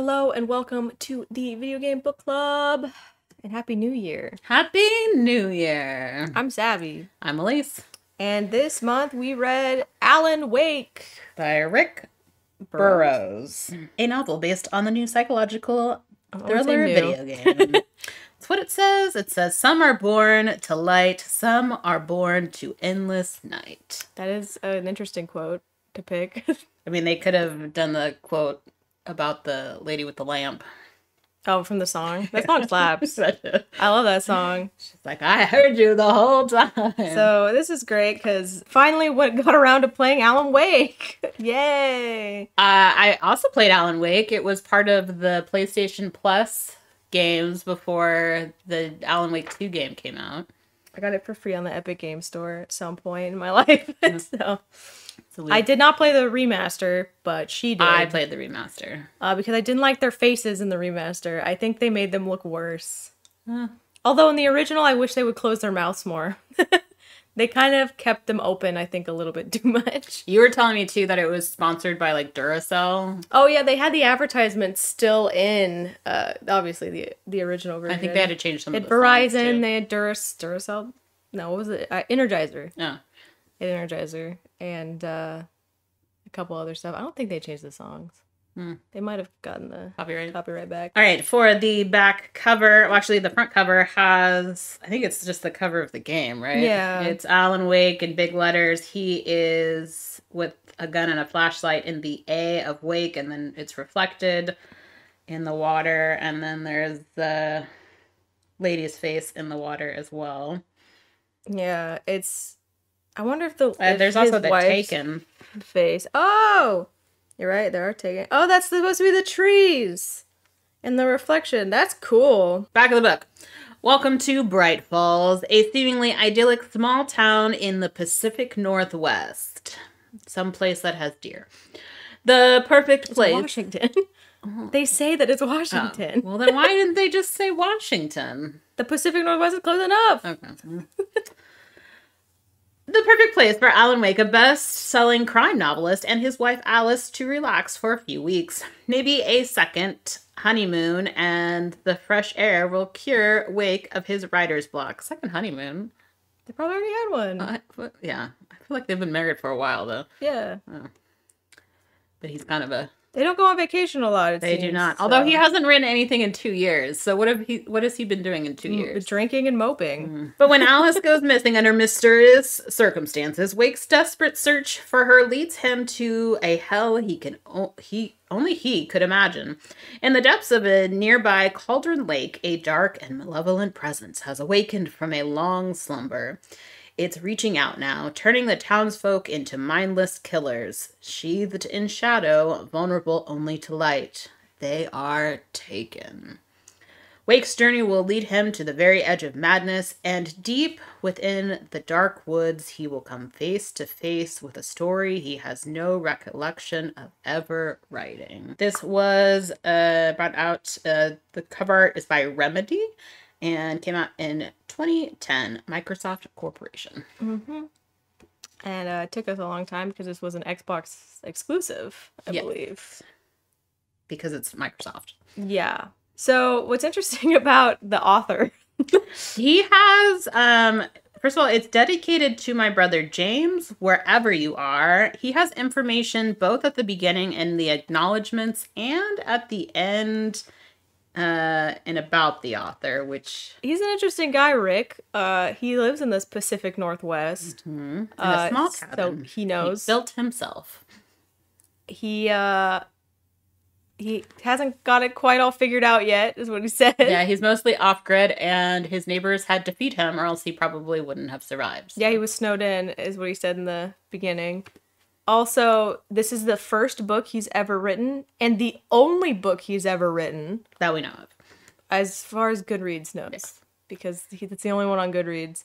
Hello and welcome to the Video Game Book Club and Happy New Year. Happy New Year. I'm Savvy. I'm Elise. And this month we read Alan Wake by Rick Burroughs. A novel based on the new psychological thriller video game. That's what it says. It says some are born to light, some are born to endless night. That is an interesting quote to pick. I mean, they could have done the quote about the lady with the lamp. Oh, from the song? That song slaps. I love that song. She's like, I heard you the whole time. So this is great because finally got around to playing Alan Wake. Yay! I also played Alan Wake. It was part of the PlayStation Plus games before the Alan Wake 2 game came out. I got it for free on the Epic Game Store at some point in my life. So... I did not play the remaster, but she did. I played the remaster. Because I didn't like their faces in the remaster. I think they made them look worse. Although in the original, I wish they would close their mouths more. They kind of kept them open, I think, a little bit too much. You were telling me, too, that it was sponsored by, like, Duracell. Oh, yeah. They had the advertisement still in, obviously, the original version. I think they had to change some of the songs, too. At Verizon, they had Duracell. No, what was it? Energizer. No. Oh. Energizer and a couple other stuff. I don't think they changed the songs. They might have gotten the copyright back. All right, for the back cover, well, actually the front cover has, I think it's just the cover of the game, right? Yeah. It's Alan Wake in big letters. He is with a gun and a flashlight in the A of Wake, and then it's reflected in the water, and then there's the lady's face in the water as well. Yeah, it's... I wonder if the there's also the Taken face. Oh, you're right. There are Taken. Oh, that's supposed to be the trees and the reflection. That's cool. Back of the book. Welcome to Bright Falls, a seemingly idyllic small town in the Pacific Northwest. Someplace that has deer. The perfect place. It's Washington. They say that it's Washington. Oh. Well, then why didn't they just say Washington? The Pacific Northwest is close enough. Okay. The perfect place for Alan Wake, a best-selling crime novelist, and his wife Alice to relax for a few weeks. Maybe a second honeymoon and the fresh air will cure Wake of his writer's block. Second honeymoon? They probably already had one. Yeah. I feel like they've been married for a while, though. Yeah. Oh. But he's kind of a... They don't go on vacation a lot, it seems. They do not. So. Although he hasn't written anything in 2 years. So what has he been doing in 2 years? Drinking and moping. But when Alice goes missing under mysterious circumstances, Wake's desperate search for her leads him to a hell only he could imagine. In the depths of a nearby Cauldron Lake, a dark and malevolent presence has awakened from a long slumber. It's reaching out now, turning the townsfolk into mindless killers. Sheathed in shadow, vulnerable only to light. They are taken. Wake's journey will lead him to the very edge of madness, and deep within the dark woods, he will come face to face with a story he has no recollection of ever writing. This was brought out, the cover art is by Remedy, and came out in 2010, Microsoft Corporation. And it took us a long time because this was an Xbox exclusive, I believe. Because it's Microsoft. Yeah. So what's interesting about the author? He has, first of all, it's dedicated to my brother James, wherever you are. He has information both at the beginning and the acknowledgements and at the end... and about the author, which... He's an interesting guy, Rick. He lives in this Pacific Northwest. In a small cabin. So he knows. He built himself. He hasn't got it quite all figured out yet, is what he said. Yeah, he's mostly off-grid, and his neighbors had to feed him, or else he probably wouldn't have survived. So. Yeah, he was snowed in, is what he said in the beginning. Also, this is the first book he's ever written, and the only book he's ever written. That we know of. As far as Goodreads knows. Yes. Because it's the only one on Goodreads.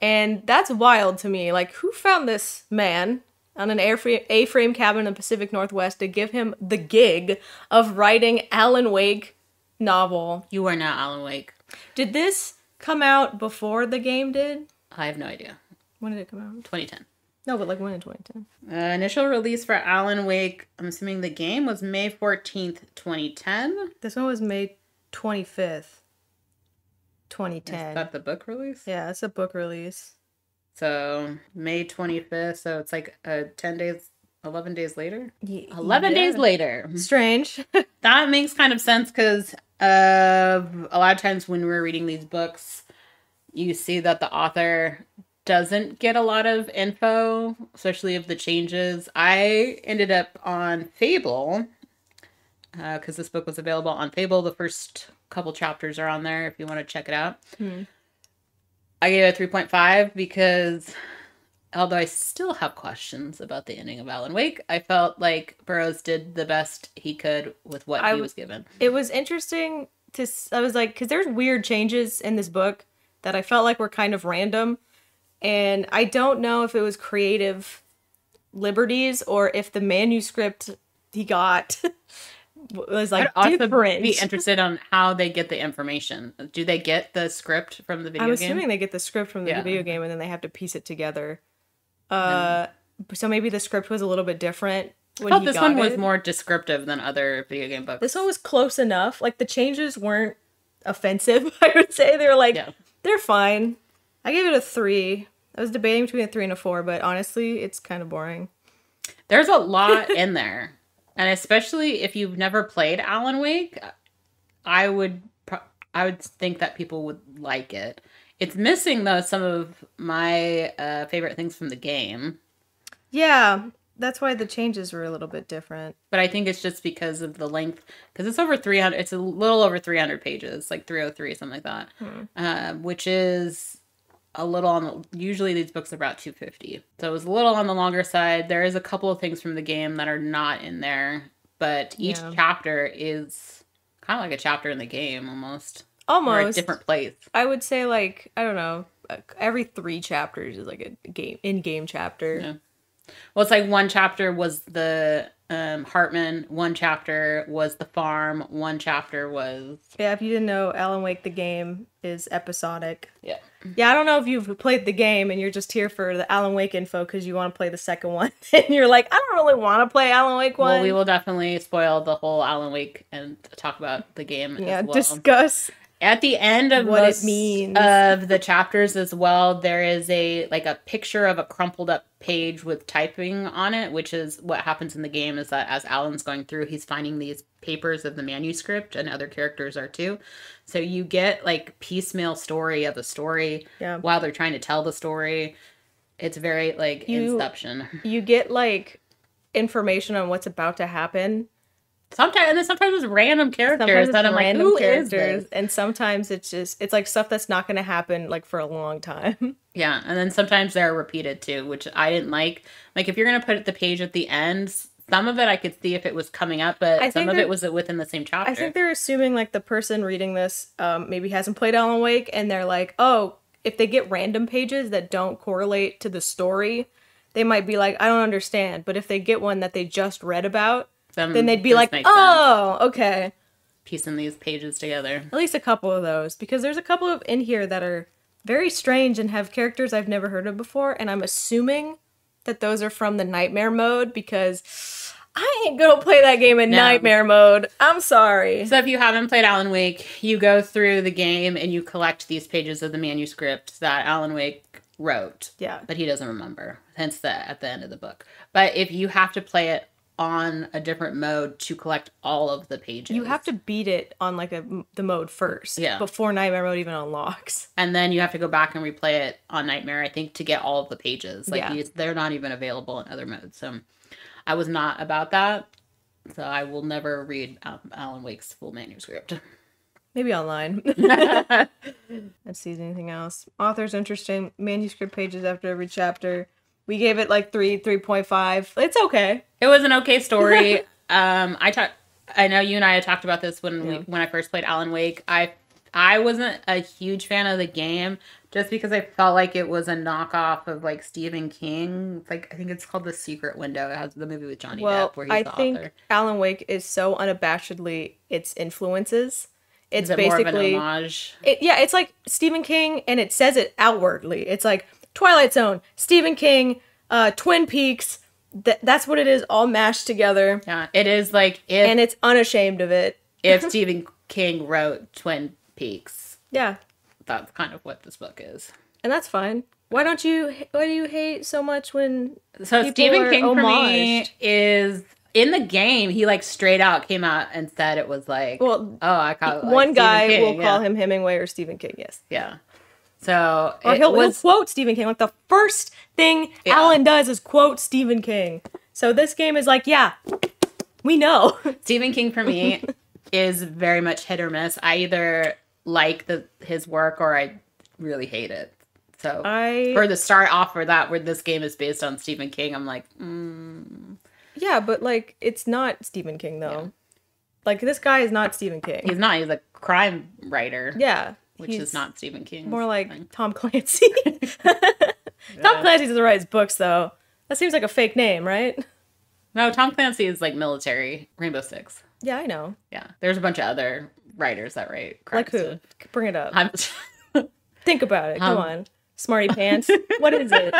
And that's wild to me. Like, who found this man on an A-frame cabin in the Pacific Northwest to give him the gig of writing Alan Wake novel? You are now Alan Wake. Did this come out before the game did? I have no idea. When did it come out? 2010. No, but like when in 2010? Initial release for Alan Wake, I'm assuming the game, was May 14th, 2010. This one was May 25th, 2010. Is that the book release? Yeah, it's a book release. So May 25th, so it's like 10 days, 11 days later? 11 days later. Strange. That makes kind of sense because a lot of times when we're reading these books, you see that the author doesn't get a lot of info, especially of the changes. I ended up on Fable because this book was available on Fable. The first couple chapters are on there if you want to check it out. Mm. I gave it a 3.5 because although I still have questions about the ending of Alan Wake, I felt like Burroughs did the best he could with what he was given. It was interesting to, I was like, because there's weird changes in this book that I felt like were kind of random. And I don't know if it was creative liberties or if the manuscript he got was like different. I'd be interested on how they get the information. Do they get the script from the video game? I'm assuming they get the script from the video game and then they have to piece it together. So maybe the script was a little bit different. I thought this one was more descriptive than other video game books. This one was close enough. Like the changes weren't offensive, I would say. They were like, they're fine. I gave it a 3. I was debating between a 3 and a 4, but honestly, it's kind of boring. There's a lot in there. And especially if you've never played Alan Wake, I would think that people would like it. It's missing, though, some of my favorite things from the game. Yeah, that's why the changes were a little bit different. But I think it's just because of the length. Because it's over 300. It's a little over 300 pages, like 303, something like that. Hmm. Which is a little on the, usually these books are about 250. So it was a little on the longer side. There is a couple of things from the game that are not in there, but each chapter is kind of like a chapter in the game almost. Almost. Or a different place. I would say like, I don't know, every 3 chapters is like a game, in-game chapter. Yeah. Well, it's like one chapter was the Hartman, one chapter was the farm, one chapter was... Yeah, if you didn't know, Alan Wake the game is episodic. Yeah. Yeah, I don't know if you've played the game and you're just here for the Alan Wake info because you want to play the second one. And you're like, I don't really want to play Alan Wake 1. Well, we will definitely spoil the whole Alan Wake and talk about the game as well. Yeah, discuss... At the end of what it means of the chapters as well, there is a picture of a crumpled up page with typing on it, which is what happens in the game is that as Alan's going through, he's finding these papers of the manuscript and other characters are too. So you get like piecemeal story of a story while they're trying to tell the story. It's very like Inception. You get like information on what's about to happen. Sometimes, and then sometimes it's random characters that I'm like, who is this? And sometimes it's just, it's like stuff that's not going to happen like for a long time. Yeah, and then sometimes they're repeated too, which I didn't like. Like if you're going to put the page at the end, some of it I could see if it was coming up, but some of it was within the same chapter. I think they're assuming like the person reading this maybe hasn't played Alan Wake, and they're like, oh, if they get random pages that don't correlate to the story, they might be like, I don't understand. But if they get one that they just read about, then they'd be like, oh, okay. Piecing these pages together. At least a couple of those, because there's a couple of in here that are very strange and have characters I've never heard of before, and I'm assuming that those are from the nightmare mode, because I ain't gonna play that game in nightmare mode. I'm sorry. So if you haven't played Alan Wake, you go through the game and you collect these pages of the manuscript that Alan Wake wrote. Yeah. But he doesn't remember, hence that at the end of the book. But if you have to play it on a different mode to collect all of the pages. You have to beat it on like the mode first before Nightmare mode even unlocks. And then you have to go back and replay it on Nightmare, I think, to get all of the pages. Like they're not even available in other modes. So I was not about that. So I will never read Alan Wake's full manuscript. Maybe online. Let's see anything else. Author's interesting. Manuscript pages after every chapter. We gave it like 3, 3.5. It's okay. It was an okay story. I know you and I had talked about this when I first played Alan Wake. I wasn't a huge fan of the game just because I felt like it was a knockoff of like Stephen King. It's like I think it's called The Secret Window. It has the movie with Johnny Depp where he's the author. I think Alan Wake is so unabashedly its influences. It's basically more of an homage. It's like Stephen King, and it says it outwardly. It's like Twilight Zone, Stephen King, Twin Peaks. That's what it is, all mashed together. Yeah, it is like if... And it's unashamed of it. If Stephen King wrote Twin Peaks. Yeah. That's kind of what this book is. And that's fine. Why do you hate so much when Stephen King, for me, is... In the game, he, like, straight out came out and said it was, like, well, oh, I call it, like, one guy King, will call him Hemingway or Stephen King, yes. Yeah. So or he'll quote Stephen King. Like, the first thing Alan does is quote Stephen King. So this game is like, yeah, we know. Stephen King, for me, is very much hit or miss. I either like his work or I really hate it. So for the start off for that, where this game is based on Stephen King, I'm like, yeah, but, like, it's not Stephen King, though. Yeah. Like, this guy is not Stephen King. He's not. He's a crime writer. Yeah. Which is not Stephen King. More like Tom Clancy. Tom Clancy doesn't write his books, though. That seems like a fake name, right? No, Tom Clancy is, like, military. Rainbow Six. Yeah, I know. Yeah. There's a bunch of other writers that write crime stuff. Bring it up. Think about it. Come on. Smarty pants. What is it?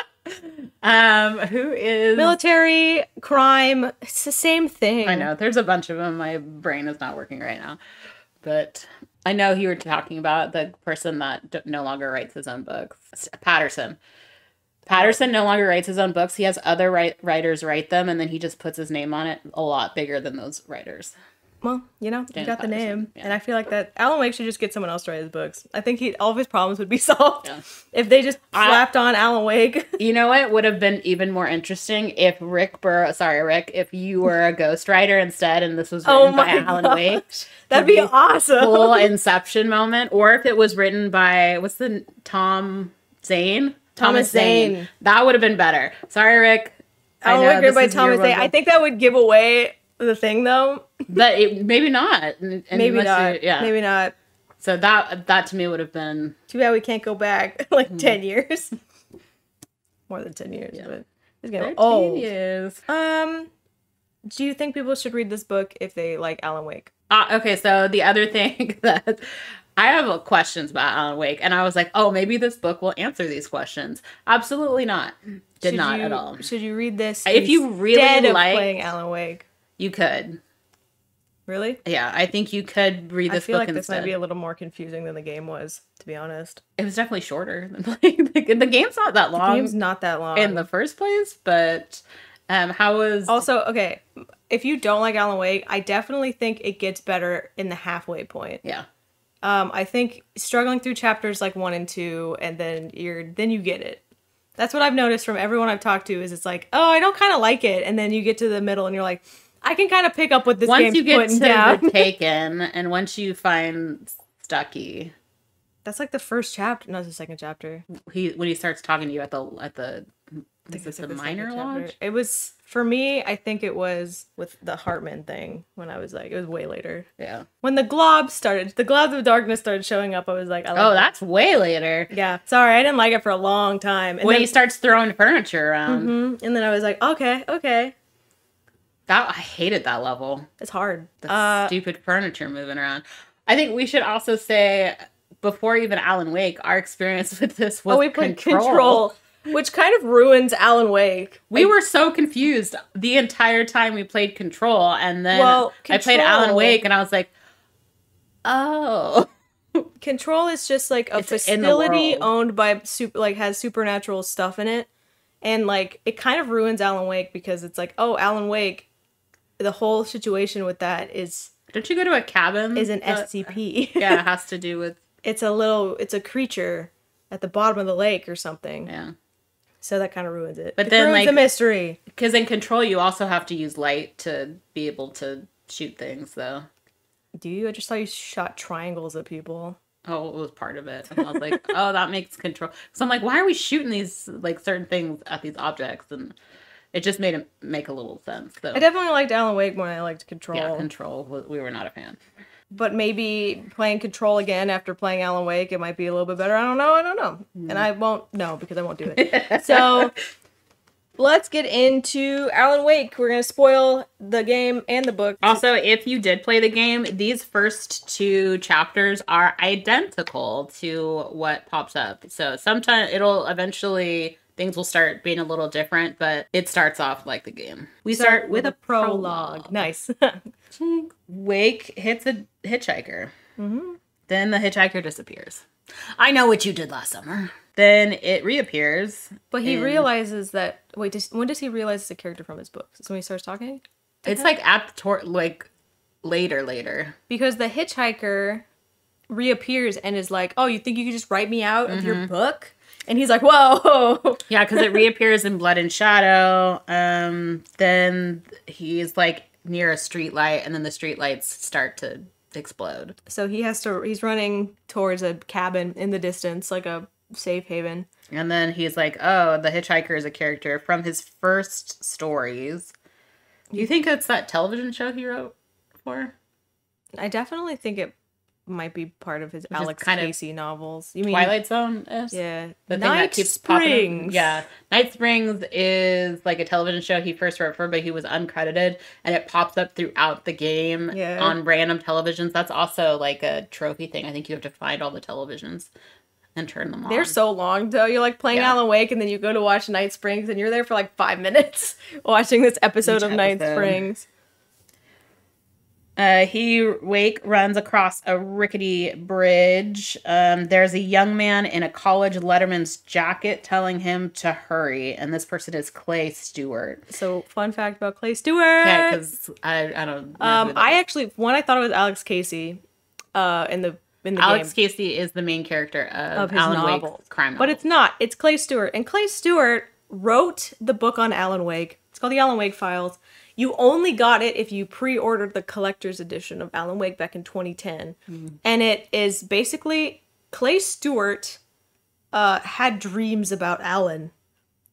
Who is military crime? It's the same thing. I know there's a bunch of them. My brain is not working right now, but I know you were talking about the person that no longer writes his own books. Patterson no longer writes his own books. He has other writers write them, and then he just puts his name on it a lot bigger than those writers. Well, you know, he got the name, and I feel like that Alan Wake should just get someone else to write his books. I think all of his problems would be solved if they just slapped on Alan Wake. You know what would have been even more interesting if Rick Burroughs, sorry Rick, if you were a ghostwriter instead, and this was written by Alan Wake. That'd be awesome. Full Inception moment, or if it was written by Thomas Zane. That would have been better. Sorry, Rick. Alan Wake by Thomas Zane. I think that would give away the thing, though. But maybe not. And maybe not. Maybe not. So that to me would have been... Too bad we can't go back like 10 years. More than 10 years. Yeah. But it's getting old. 13 years. Do you think people should read this book if they like Alan Wake? Okay, so the other thing that... I have questions about Alan Wake, and I was like, oh, maybe this book will answer these questions. Absolutely not. Not at all. Should you read this if you really like playing Alan Wake? You could. Really? Yeah, I think you could read this book instead. I feel like this might be a little more confusing than the game was, to be honest. It was definitely shorter than playing the game's not that long. The game's not that long. In the first place, but how was... Also, okay, if you don't like Alan Wake, I definitely think it gets better in the halfway point. Yeah. I think struggling through chapters like 1 and 2, and then you get it. That's what I've noticed from everyone I've talked to, is it's like, oh, I don't kind of like it. And then you get to the middle and you're like... I can kind of pick up what this game's putting down. Once you get to The Taken, and once you find Stuckey, that's like the first chapter. No, it's the second chapter. When he starts talking to you at the is this the minor lodge? It was, for me, I think it was with the Hartman thing when I was like, it was way later. Yeah. When the globs of darkness started showing up, I was like, oh, that's way later. Yeah. Sorry, I didn't like it for a long time. And when he starts throwing furniture around. Mm-hmm. And then I was like, okay. I hated that level. It's hard. The stupid furniture moving around. I think we should also say, before even Alan Wake, our experience with this was we played Control, which kind of ruins Alan Wake. We were so confused the entire time we played Control, and then I played Alan Wake, and I was like, oh. Control is just like a facility owned by, has supernatural stuff in it. And, like, it kind of ruins Alan Wake because it's like, oh, Alan Wake, the whole situation with that is... Don't you go to a cabin? Is an SCP. Yeah, it has to do with... It's a creature at the bottom of the lake or something. Yeah. So that kind of ruins it. But it ruins the mystery. Because in Control, you also have to use light to be able to shoot things, though. Do you? I just thought you shot triangles at people. Oh, it was part of it. And I was like, oh, that makes Control. So I'm like, why are we shooting these, like, certain things at these objects? And it just made it make a little sense. So. I definitely liked Alan Wake more than I liked Control. Yeah, Control. We were not a fan. But maybe playing Control again after playing Alan Wake, it might be a little bit better. I don't know. Mm. And I won't know because I won't do it. So let's get into Alan Wake. We're going to spoil the game and the book. Also, if you did play the game, these first 2 chapters are identical to what pops up. So sometimes it'll eventually things will start being a little different, but it starts off like the game. We start with a prologue. Nice. Wake hits a hitchhiker. Mm-hmm. Then the hitchhiker disappears. I know what you did last summer. Then it reappears. But he realizes that... Wait, when does he realize it's a character from his books? Is when he starts talking? It's like at the later. Because the hitchhiker reappears and is like, oh, you think you could just write me out of your book? And he's like, whoa. Yeah, because it reappears in Blood and Shadow. Then he's like near a streetlight, and then the streetlights start to explode. So he has to, he's running towards a cabin in the distance, like a safe haven. And then he's like, oh, the hitchhiker is a character from his first stories. Do you think it's that television show he wrote for? I definitely think it might be part of his Alex Casey novels. You mean Twilight Zone? Yeah. The thing that keeps popping up. Yeah. Night Springs is like a television show he first wrote for, but he was uncredited, and it pops up throughout the game on random televisions. That's also like a trophy thing. I think you have to find all the televisions and turn them on. They're so long, though. You're like playing Alan Wake, and then you go to watch Night Springs, and you're there for like 5 minutes watching this episode of Night Springs. Wake runs across a rickety bridge. There's a young man in a college letterman's jacket telling him to hurry, and this person is Clay Stewart. So, fun fact about Clay Stewart. Yeah, because I don't know. I thought it was Alex Casey in the Alex game. Casey is the main character of his Alan Wake's crime novel. But it's not. It's Clay Stewart. And Clay Stewart wrote the book on Alan Wake. It's called The Alan Wake Files. You only got it if you pre-ordered the collector's edition of Alan Wake back in 2010. Mm. And it is basically Clay Stewart had dreams about Alan.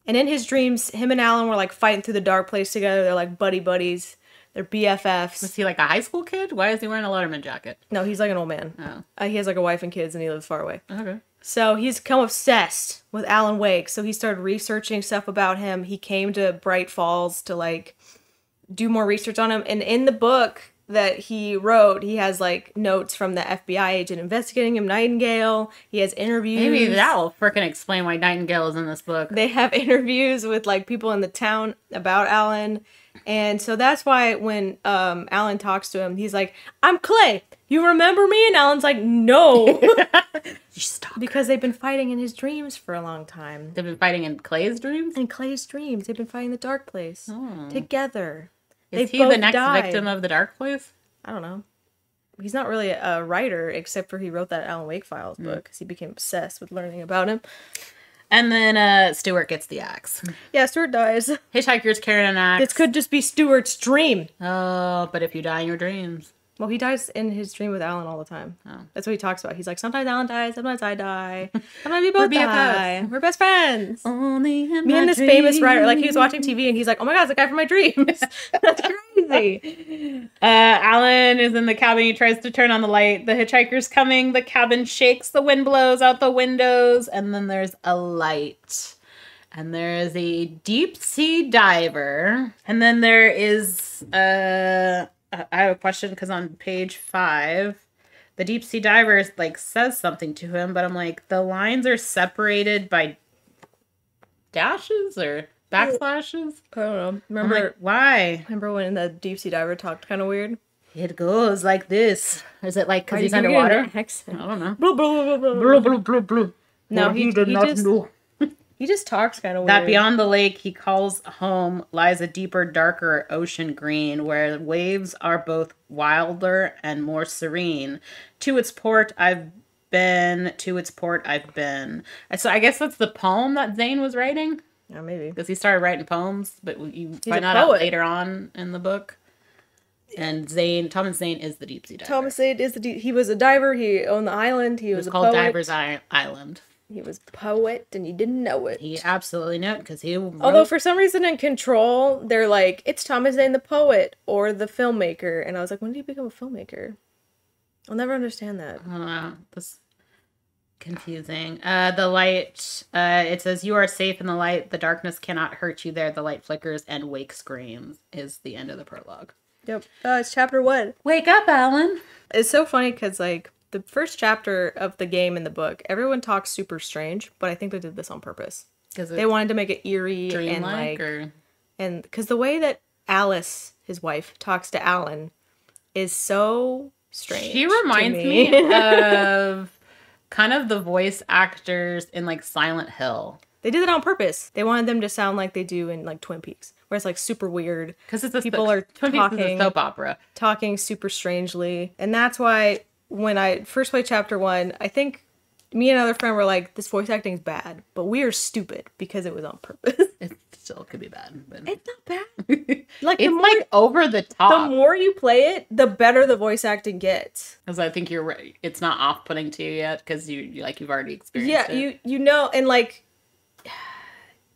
And in his dreams, him and Alan were like fighting through the dark place together. They're like buddies. They're BFFs. Was he like a high school kid? Why is he wearing a letterman jacket? No, he's like an old man. Oh. He has like a wife and kids, and he lives far away. Okay. So he's become obsessed with Alan Wake. So he started researching stuff about him. He came to Bright Falls to like... do more research on him, and in the book that he wrote, he has like notes from the FBI agent investigating him, Nightingale. He has interviews. Maybe that will freaking explain why Nightingale is in this book. They have interviews with like people in the town about Alan, and so that's why when Alan talks to him, he's like, "I'm Clay. You remember me?" And Alan's like, "No." You stop. Because they've been fighting in his dreams for a long time. They've been fighting in Clay's dreams. In Clay's dreams, they've been fighting the dark place together. Is he the next victim of the dark place? I don't know. He's not really a writer, except for he wrote that Alan Wake Files book because he became obsessed with learning about him. And then Stewart gets the axe. Yeah, Stewart dies. Hitchhiker's carrying an axe. This could just be Stewart's dream. Oh, but if you die in your dreams. Well, he dies in his dream with Alan all the time. Oh. That's what he talks about. He's like, sometimes Alan dies, sometimes I die. Sometimes we both die. We're best friends. Only in me and this famous writer. Like, he was watching TV, and he's like, oh my God, it's the guy from my dreams. That's crazy. Alan is in the cabin. He tries to turn on the light. The hitchhiker's coming. The cabin shakes. The wind blows out the windows. And then there's a light. And there is a deep-sea diver. And then there is... I have a question because on page 5, the deep sea diver like says something to him, but I'm like, the lines are separated by dashes or backslashes. I don't know. Remember why? Remember when the deep sea diver talked kind of weird? It goes like this. Is it like because he's underwater? I don't know. Blah, blah, blah, blah, blah, blah, blah, blah. No, he did not know. He just talks kind of weird. That beyond the lake he calls home lies a deeper, darker ocean green, where waves are both wilder and more serene. To its port I've been, to its port I've been. So I guess that's the poem that Zane was writing? Yeah, maybe. Because he started writing poems, but you find out later on in the book. And Thomas Zane is the deep sea diver. Thomas Zane is he was a diver, he owned the island, he was a poet. It was called Diver's Island. He was a poet, and he didn't know it. He absolutely knew it, because he wrote... Although, for some reason, in Control, they're like, it's Thomas Zane the poet, or the filmmaker. And I was like, when did he become a filmmaker? I'll never understand that. I don't know. That's confusing. The light, it says, you are safe in the light. The darkness cannot hurt you there. The light flickers, and Wake screams, is the end of the prologue. Yep. It's chapter 1. Wake up, Alan! It's so funny, because, like... The first chapter of the game in the book, everyone talks super strange, but I think they did this on purpose. They wanted to make it eerie and like, and because the way that Alice, his wife, talks to Alan is so strange. She reminds me of kind of the voice actors in like Silent Hill. They did it on purpose. They wanted them to sound like they do in like Twin Peaks, where it's like super weird because it's people are talking soap opera, talking super strangely, and that's why when I first played Chapter One, I think me and another friend were like, "This voice acting is bad, but we are stupid because it was on purpose." It still could be bad, but it's not bad. Like it's more, like over the top. The more you play it, the better the voice acting gets. Because I think you're right; it's not off-putting to you yet because you've already experienced. Yeah, it. you know, and like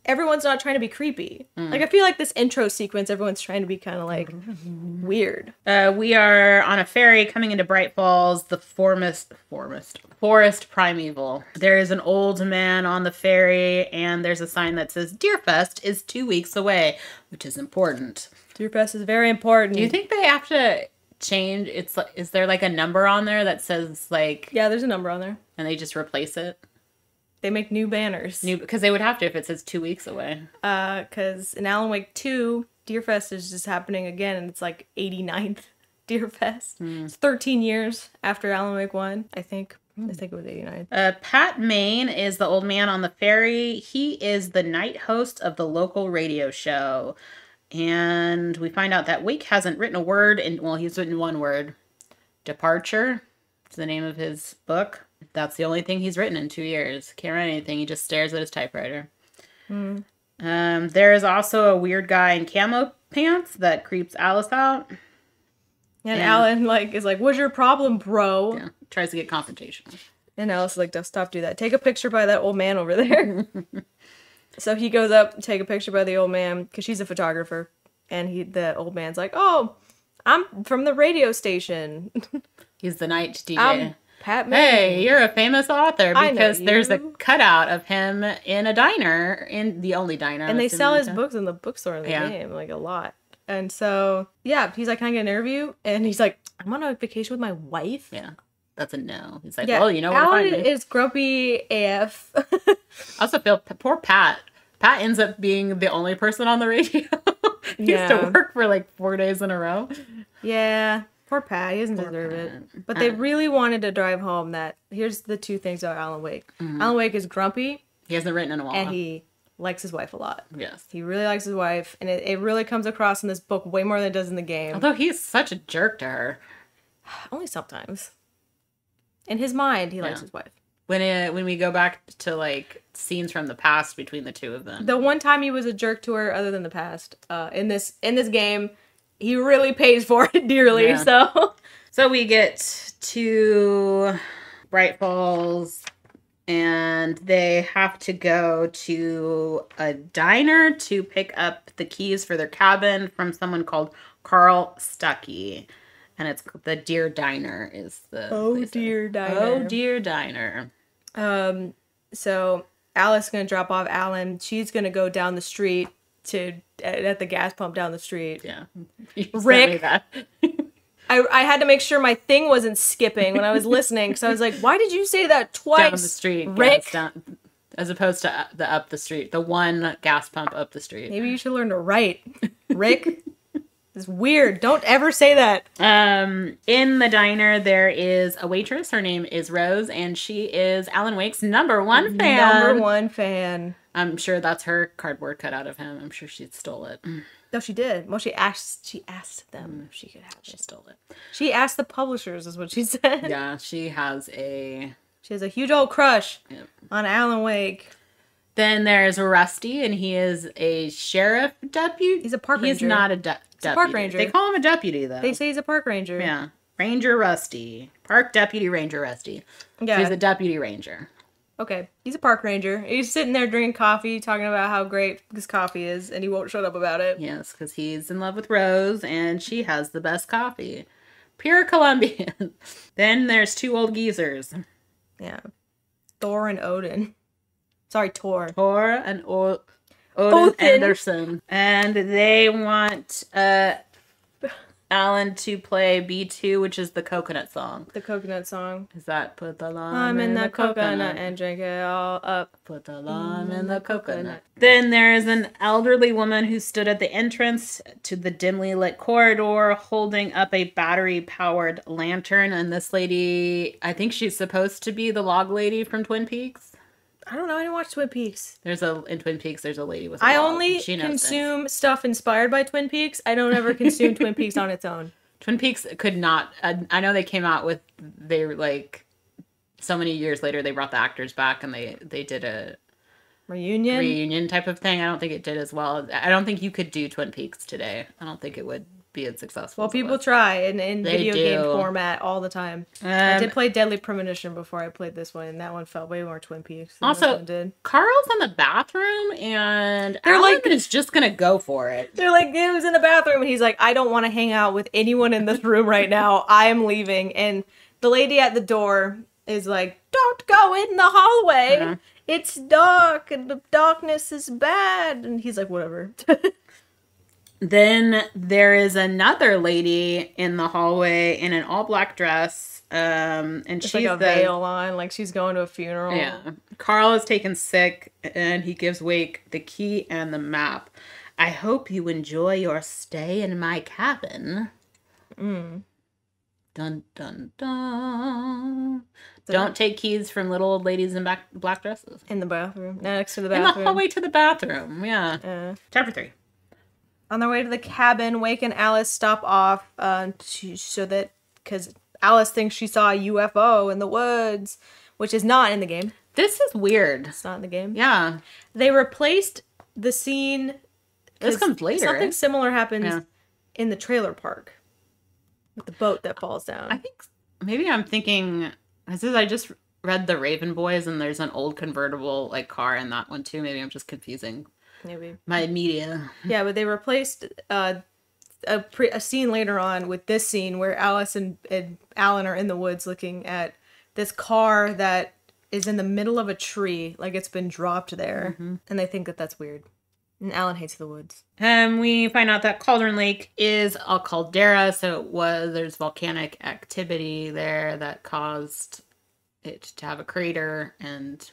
everyone's not trying to be creepy. Mm. Like I feel like this intro sequence, everyone's trying to be kind of like weird. We are on a ferry coming into Bright Falls, the forest primeval. There is an old man on the ferry, and there's a sign that says Deerfest is 2 weeks away, which is important. Deerfest is very important. Do you think they have to change? It's like, is there like a number on there that says like? Yeah, there's a number on there, and they just replace it. They make new banners. Because they would have to if it says 2 weeks away. Because in Alan Wake 2, Deerfest is just happening again, and it's like 89th Deerfest. Mm. It's 13 years after Alan Wake 1, I think. I think it was 89. Pat Maine is the old man on the ferry. He is the night host of the local radio show. And we find out that Wake hasn't written a word, well, he's written one word. Departure is the name of his book. That's the only thing he's written in 2 years. Can't write anything. He just stares at his typewriter. Mm. There is also a weird guy in camo pants that creeps Alice out. And Alan is like, "What's your problem, bro?" Yeah, tries to get confrontational. And Alice is like, "Stop, do that. Take a picture by that old man over there." So he goes up to take a picture by the old man because she's a photographer. And the old man's like, "Oh, I'm from the radio station." He's the night DJ. Pat Maine. Hey, you're a famous author because there's a cutout of him in a diner, in the only diner. And they sell his books in the bookstore in the game, like a lot. And so, yeah, he's like, "Can I get an interview?" And he's like, "I'm on a vacation with my wife." Yeah, that's a no. He's like, "Oh, you know where to find me." Alan is grumpy AF. I also feel poor Pat. Pat ends up being the only person on the radio. He used to work for like 4 days in a row. Yeah. Poor Pat, he doesn't deserve it. But they really wanted to drive home that here's the two things about Alan Wake. Mm-hmm. Alan Wake is grumpy. He hasn't written in a while. And he likes his wife a lot. Yes. He really likes his wife. And it really comes across in this book way more than it does in the game. Although he's such a jerk to her. Only sometimes. In his mind, he likes his wife. When we go back to like scenes from the past between the two of them. The one time he was a jerk to her other than the past. In this game, he really pays for it dearly, So we get to Bright Falls, and they have to go to a diner to pick up the keys for their cabin from someone called Carl Stuckey. And it's the Deer Diner is the place. Deer Diner. Oh, Deer Diner. So Alice is going to drop off Alan. She's going to go down the street at the gas pump down the street. Yeah. Rick. I had to make sure my thing wasn't skipping when I was listening, because I was like, why did you say that twice? Down the street. Rick. Yes, as opposed to up the street. The one gas pump up the street. Maybe you should learn to write. Rick. It's weird. Don't ever say that. In the diner, there is a waitress. Her name is Rose, and she is Alan Wake's #1 fan. #1 fan. I'm sure that's her cardboard cutout of him. I'm sure she stole it. No, she did. Well, she asked them if she could have it. She stole it. She asked the publishers, is what she said. Yeah, she has a huge old crush on Alan Wake. Then there's Rusty, and he is a sheriff deputy. He's a park ranger. He's not a deputy. He's a park ranger. They call him a deputy, though. They say he's a park ranger. Yeah. Ranger Rusty. Park deputy ranger Rusty. Yeah. So he's a deputy ranger. Okay. He's a park ranger. He's sitting there drinking coffee, talking about how great his coffee is, and he won't shut up about it. Yes, because he's in love with Rose, and she has the best coffee. Pure Colombian. Then there's two old geezers. Yeah. Thor and Odin. Sorry, Tor. Tor and Odin Anderson. And they want Alan to play B2, which is the coconut song. The coconut song. Is that put the lime in the coconut and drink it all up. Put the lime in the coconut. Then there is an elderly woman who stood at the entrance to the dimly lit corridor holding up a battery-powered lantern. And this lady, I think she's supposed to be the log lady from Twin Peaks. I don't know. I didn't watch Twin Peaks. In Twin Peaks, there's a lady with a log. I only consume stuff inspired by Twin Peaks. I don't ever consume Twin Peaks on its own. Twin Peaks could not. I know they came out with, they were like, so many years later, they brought the actors back and they did a reunion type of thing. I don't think it did as well. I don't think you could do Twin Peaks today. I don't think it would be as successful. Well, people try in video game format all the time. I did play Deadly Premonition before I played this one, and that one felt way more Twin Peaks than this one did. Carl's in the bathroom, and they're like, it's just gonna go for it. They're like, he was in the bathroom, and he's like, I don't want to hang out with anyone in this room right now. I am leaving. And the lady at the door is like, don't go in the hallway. Uh-huh. It's dark, and the darkness is bad. And he's like, whatever. Then there is another lady in the hallway in an all-black dress, and she's like a veil on, like she's going to a funeral. Yeah. Carl is taken sick, and he gives Wake the key and the map. I hope you enjoy your stay in my cabin. Mm. Dun, dun, dun. Don't take keys from little old ladies in black dresses. In the bathroom. Next to the bathroom. In the hallway to the bathroom, yeah. Chapter 3. On their way to the cabin, Wake and Alice stop off because Alice thinks she saw a UFO in the woods, which is not in the game. This is weird. It's not in the game. Yeah. They replaced the scene. This comes later. Something similar happens in the trailer park with the boat that falls down. I think maybe I'm thinking, I just read The Raven Boys, and there's an old convertible like car in that one too. Maybe I'm just confusing. Maybe my media. Yeah, but they replaced a scene later on with this scene where Alice and Alan are in the woods looking at this car that is in the middle of a tree, like it's been dropped there, and they think that that's weird. And Alan hates the woods. We find out that Cauldron Lake is a caldera, so there's volcanic activity there that caused it to have a crater and.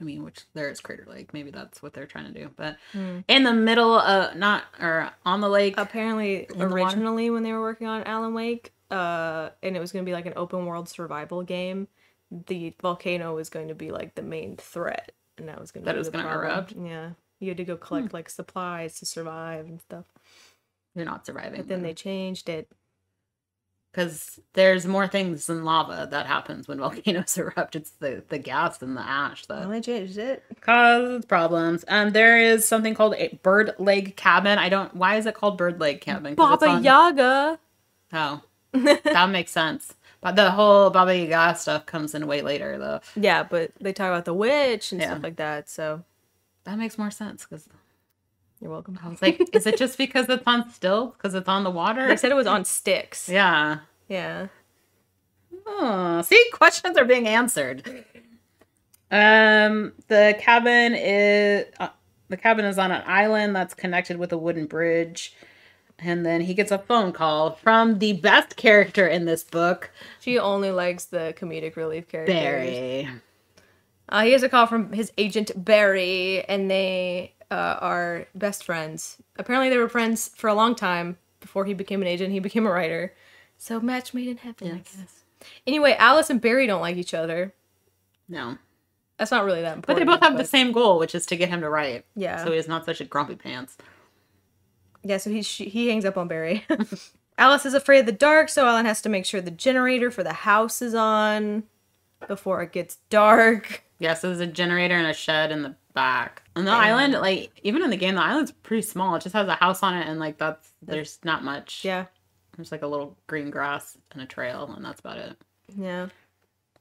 I mean, which there is Crater Lake. Maybe that's what they're trying to do. But in the middle of on the lake. Apparently, originally when they were working on Alan Wake, and it was going to be like an open world survival game, the volcano was going to be like the main threat, and that was going to be the problem. Erupt. Yeah, you had to go collect like supplies to survive and stuff. You're not surviving. But then they changed it. Because there's more things than lava that happens when volcanoes erupt. It's the gas and the ash that changed it. Causes problems. There is something called a Bird Leg Cabin. Why is it called Bird Leg Cabin? Baba Yaga. Oh, that makes sense. But the whole Baba Yaga stuff comes in way later, though. Yeah, but they talk about the witch and stuff like that. So that makes more sense because. You're welcome. I was like, is it just because it's on still? Because it's on the water? They said it was on sticks. Yeah. Yeah. Oh, see, questions are being answered. The cabin is on an island that's connected with a wooden bridge. And then he gets a phone call from the best character in this book. She only likes the comedic relief characters. Barry. He has a call from his agent, Barry, and they... are best friends. Apparently they were friends for a long time. Before he became an agent, he became a writer. So match made in heaven, I guess. Anyway, Alice and Barry don't like each other. No. That's not really that important. But they both have the same goal, which is to get him to write. Yeah. So he's not such a grumpy pants. Yeah, so he hangs up on Barry. Alice is afraid of the dark, so Alan has to make sure the generator for the house is on before it gets dark. Yeah, so there's a generator and a shed in the back. And the island, like, even in the game, the island's pretty small. It just has a house on it, and, like, there's not much. Yeah. There's, like, a little green grass and a trail, and that's about it. Yeah.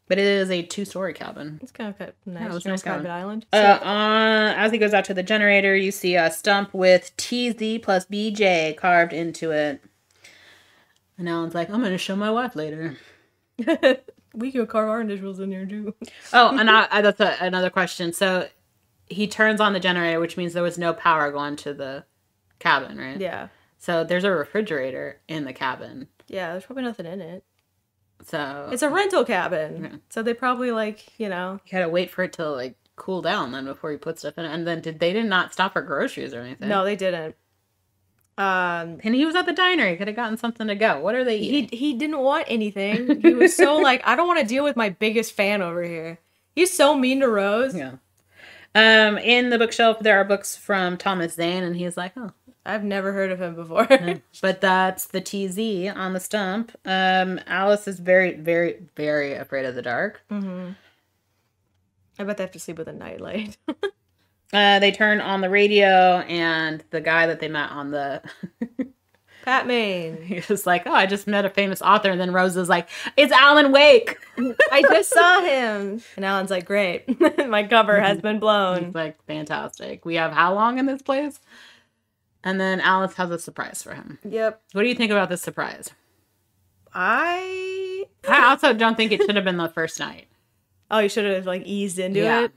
But it is a two-story cabin. It's kind of nice. Yeah, it's a nice private island. As he goes out to the generator, you see a stump with TZ plus BJ carved into it. And Alan's like, I'm going to show my wife later. We can carve our initials in here, too. Oh, and that's another question. So he turns on the generator, which means there was no power going to the cabin, right? Yeah. So there's a refrigerator in the cabin. Yeah, there's probably nothing in it. So it's a rental cabin. Yeah. So they probably, like, you know, you gotta wait for it to like cool down then before you put stuff in it. And then did not stop for groceries or anything? No, they didn't. And he was at the diner. He could have gotten something to go. What are they eating? He didn't want anything. He was so like, I don't want to deal with my biggest fan over here. He's so mean to Rose. Yeah. In the bookshelf, there are books from Thomas Zane, and he's like, oh, I've never heard of him before. No. But that's the TZ on the stump. Alice is very, very, very afraid of the dark. Mm-hmm. I bet they have to sleep with a nightlight. They turn on the radio, and the guy that they met on the... Pat Maine. He was like, oh, I just met a famous author. And then Rose is like, it's Alan Wake. I just saw him. And Alan's like, great. My cover has been blown. He's like, fantastic. We have how long in this place? And then Alice has a surprise for him. Yep. What do you think about this surprise? I also don't think it should have been the first night. Oh, you should have like eased into it?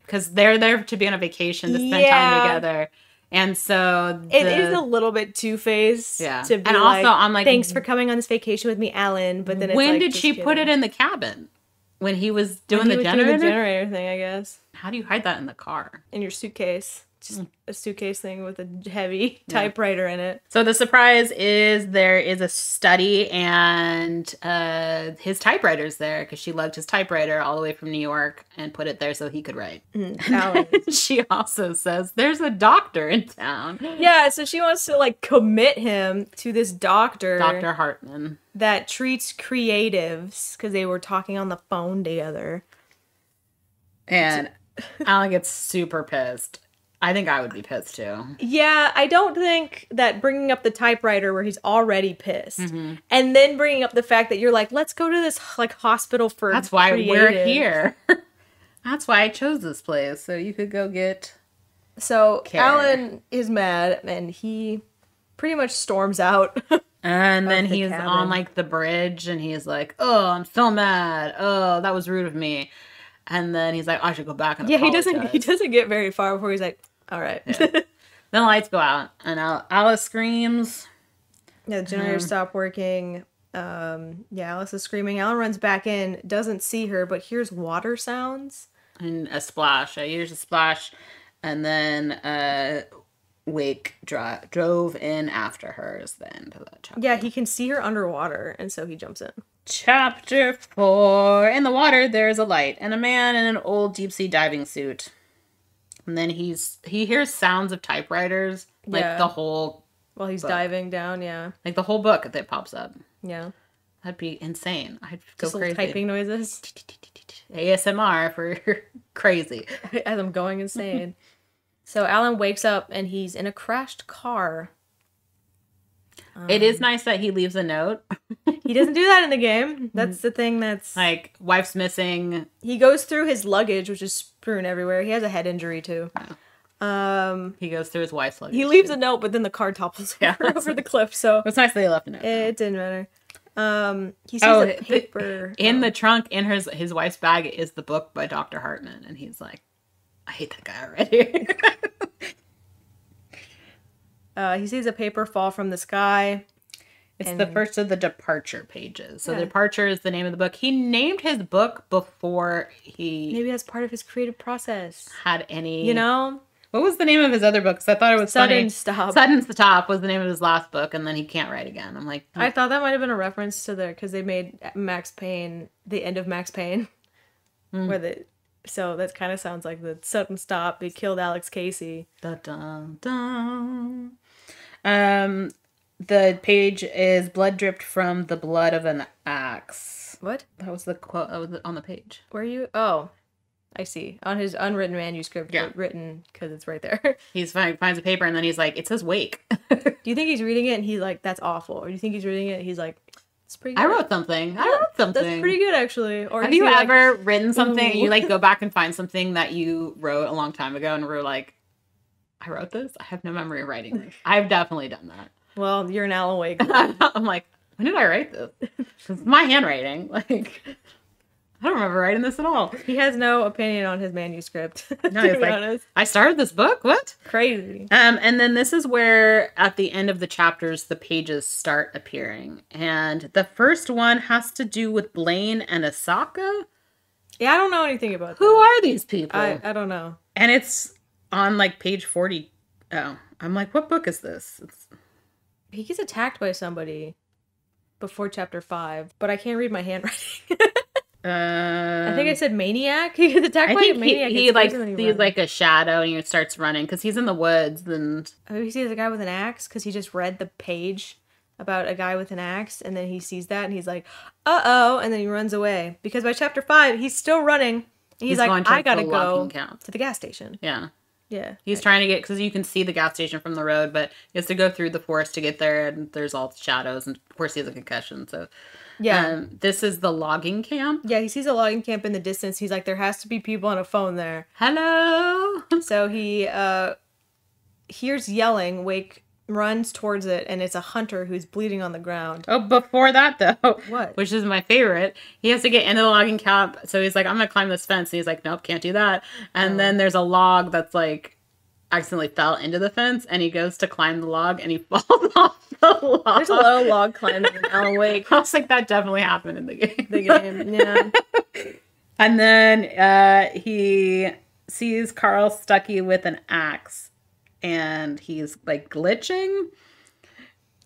Because they're there to be on a vacation to spend time together. And so... it is a little bit two-faced to be, and also, like, I'm like, thanks for coming on this vacation with me, Alan. But then it's when like, did she put it in the cabin? When he was doing the generator? Doing the generator thing, I guess. How do you hide that in the car? In your suitcase. Just a suitcase thing with a heavy typewriter in it. So the surprise is there is a study, and his typewriter's there because she lugged his typewriter all the way from New York and put it there so he could write. Mm, she also says there's a doctor in town. Yeah, so she wants to like commit him to this doctor. Dr. Hartman. That treats creatives, because they were talking on the phone together. And Alan gets super pissed. I think I would be pissed, too. Yeah, I don't think that bringing up the typewriter where he's already pissed, and then bringing up the fact that you're like, let's go to this like hospital for creatives. That's why we're here. That's why I chose this place, so you could go get care. Alan is mad, and he pretty much storms out. And then he's on like the bridge, and he's like, oh, I'm so mad. Oh, that was rude of me. And then he's like, I should go back and apologize. He doesn't get very far before he's like, all right. Yeah. Then the lights go out, and Alice screams. Yeah, the generators stop working. Alice is screaming. Alan runs back in, doesn't see her, but hears water sounds. And a splash. I hears a splash, and then Wake drove in after her is the end of that chapter. Yeah, he can see her underwater, and so he jumps in. Chapter 4. In the water, there is a light, and a man in an old deep-sea diving suit. And then he hears sounds of typewriters, like the whole while he's diving down, like the whole book that pops up. Yeah. That'd be insane. I'd go crazy. Typing noises. ASMR for crazy. As I'm going insane. So Alan wakes up, and he's in a crashed car. It is nice that he leaves a note. He doesn't do that in the game. That's the thing that's... like, wife's missing. He goes through his luggage, which is strewn everywhere. He has a head injury, too. Oh. He goes through his wife's luggage. He leaves a note, but then the car topples over the cliff, so... it's nice that he left a note. It didn't matter. He sees a paper... in the trunk, in his wife's bag, is the book by Dr. Hartman, and he's like, I hate that guy already. He sees a paper fall from the sky. It's the first of the Departure pages. So Departure is the name of the book. He named his book before he... maybe that's part of his creative process. Had any... you know? What was the name of his other book? Because I thought it was funny. Sudden Stop. Sudden Stop was the name of his last book, and then he can't write again. I'm like... oh. I thought that might have been a reference to the... because they made Max Payne... the end of Max Payne. Mm. Where the... so that kind of sounds like the sudden stop. He killed Alex Casey. Dun, dun, dun. The page is blood dripped from the blood of an axe. What? That was the quote that was on the page. Where are you? Oh, I see. On his unwritten manuscript, but written because it's right there. He finds a paper, and then he's like, it says Wake. Do you think he's reading it and he's like, that's awful? Or do you think he's reading it and he's like... it's pretty good. I wrote something. Yeah, I wrote something. That's pretty good, actually. Or have you ever written something and you like go back and find something that you wrote a long time ago and were like, I wrote this? I have no memory of writing this. I've definitely done that. Well, you're an Alan Wake. I'm like, when did I write this? It's my handwriting. Like, I don't remember writing this at all. He has no opinion on his manuscript. No, to be honest. I started this book. What? Crazy. And then this is where, at the end of the chapters, the pages start appearing. And the first one has to do with Blaine and Asaka. Yeah, I don't know anything about that. Who are these people? I don't know. And it's on, like, page 40. Oh. I'm like, what book is this? He gets attacked by somebody before chapter 5, but I can't read my handwriting. I think I said maniac. He gets attacked by a maniac. He like sees like a shadow and he starts running because he's in the woods. And oh, he sees a guy with an axe because he just read the page about a guy with an axe, and then he sees that and he's like, uh oh, and then he runs away because by chapter 5 he's still running. He's like, I gotta go to the gas station. Yeah. Yeah. He's trying to get, because you can see the gas station from the road, but he has to go through the forest to get there, and there's all the shadows, and of course he has a concussion, so. Yeah. This is the logging camp. Yeah, he sees a logging camp in the distance. He's like, there has to be people on a phone there. Hello! So he hears yelling, Wake runs towards it, and it's a hunter who's bleeding on the ground. Oh, before that, though. What? Which is my favorite. He has to get into the logging camp, so he's like, I'm gonna climb this fence. And he's like, nope, can't do that. And then there's a log that's like, accidentally fell into the fence, and he goes to climb the log, and he falls off the log. There's a lot of log climbing in Alan Wake. I was like, that definitely happened in the game. The game, yeah. And then he sees Carl Stuckey with an axe. And he's like glitching.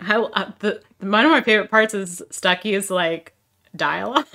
One of my favorite parts is Stucky's like dialogue.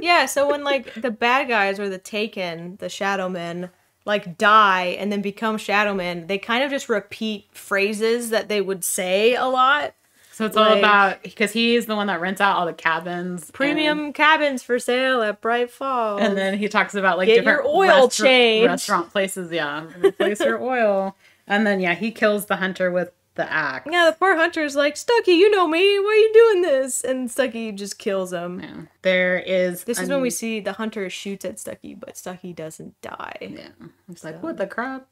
Yeah, so when like the bad guys or the Taken, the shadow men, like die and then become shadow men, they kind of just repeat phrases that they would say a lot. So it's like, all about, because he's the one that rents out all the cabins. Premium cabins for sale at Bright Falls. And then he talks about like different your oil restaurant places. Yeah, replace your oil. And then, yeah, he kills the hunter with the axe. Yeah, the poor hunter's like, Stuckey, you know me. Why are you doing this? And Stuckey just kills him. Yeah. There is... This is when we see the hunter shoots at Stuckey, but Stuckey doesn't die. Yeah. It's like, what the crap?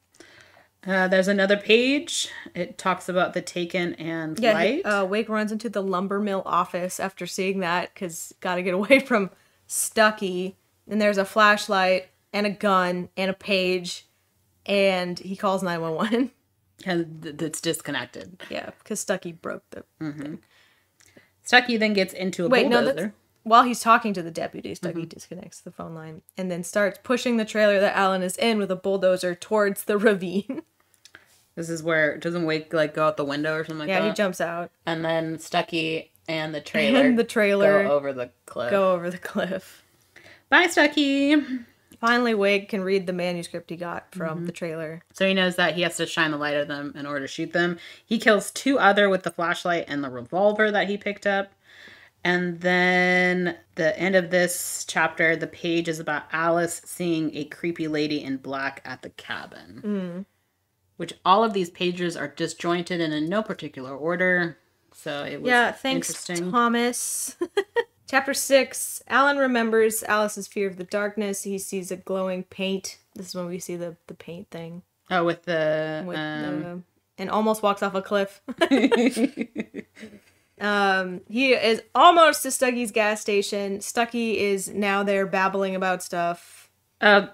There's another page. It talks about the Taken and Light. Wake runs into the lumber mill office after seeing that, because gotta get away from Stuckey. And there's a flashlight and a gun and a page. And he calls 911. And it's disconnected. Yeah, because Stuckey broke the thing. Stuckey then gets into a bulldozer. No, while he's talking to the deputy, Stuckey disconnects the phone line and then starts pushing the trailer that Alan is in with a bulldozer towards the ravine. This is where, doesn't Wake like go out the window or something like that? Yeah, he jumps out. And then Stuckey and the trailer. And the trailer. Go over the cliff. Go over the cliff. Bye, Stuckey. Finally, Wake can read the manuscript he got from the trailer. So he knows that he has to shine the light at them in order to shoot them. He kills 2 other with the flashlight and the revolver that he picked up. And then the end of this chapter, the page is about Alice seeing a creepy lady in black at the cabin. Which all of these pages are disjointed and in no particular order. So it was interesting. Thomas. Chapter 6, Alan remembers Alice's fear of the darkness. He sees a glowing paint. This is when we see the paint thing. Oh, with the... and almost walks off a cliff. He is almost to Stuckey's gas station. Stuckey is now there babbling about stuff. The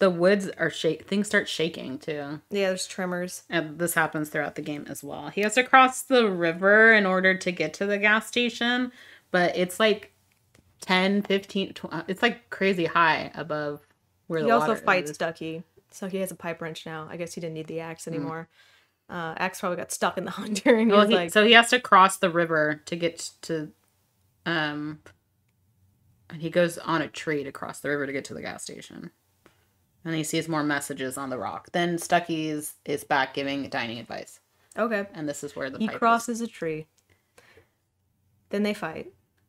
woods are shaking. Things start shaking, too. Yeah, there's tremors. And this happens throughout the game as well. He has to cross the river in order to get to the gas station. But it's like 10, 15, 20, it's like crazy high above where the water is. He also fights Stuckey. So he has a pipe wrench now. I guess he didn't need the axe anymore. Axe probably got stuck in the hunter. And so he has to cross the river to get to... and he goes on a tree to cross the river to get to the gas station. And he sees more messages on the rock. Then Stuckey is back giving dining advice. Okay. And this is where the pipe crosses a tree. Then they fight.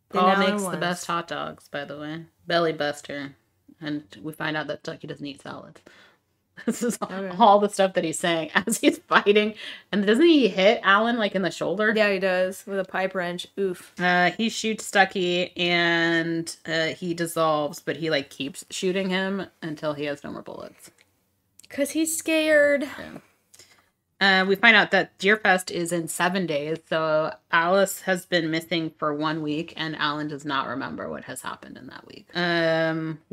Paul makes the best hot dogs, by the way. Belly buster. And we find out that Stuckey doesn't eat salads. This is all the stuff that he's saying as he's fighting. And doesn't he hit Alan, like, in the shoulder? Yeah, he does. With a pipe wrench. Oof. He shoots Stuckey, and he dissolves. But he, like, keeps shooting him until he has no more bullets. Because he's scared. Yeah. We find out that Deerfest is in 7 days, so Alice has been missing for 1 week, and Alan does not remember what has happened in that week.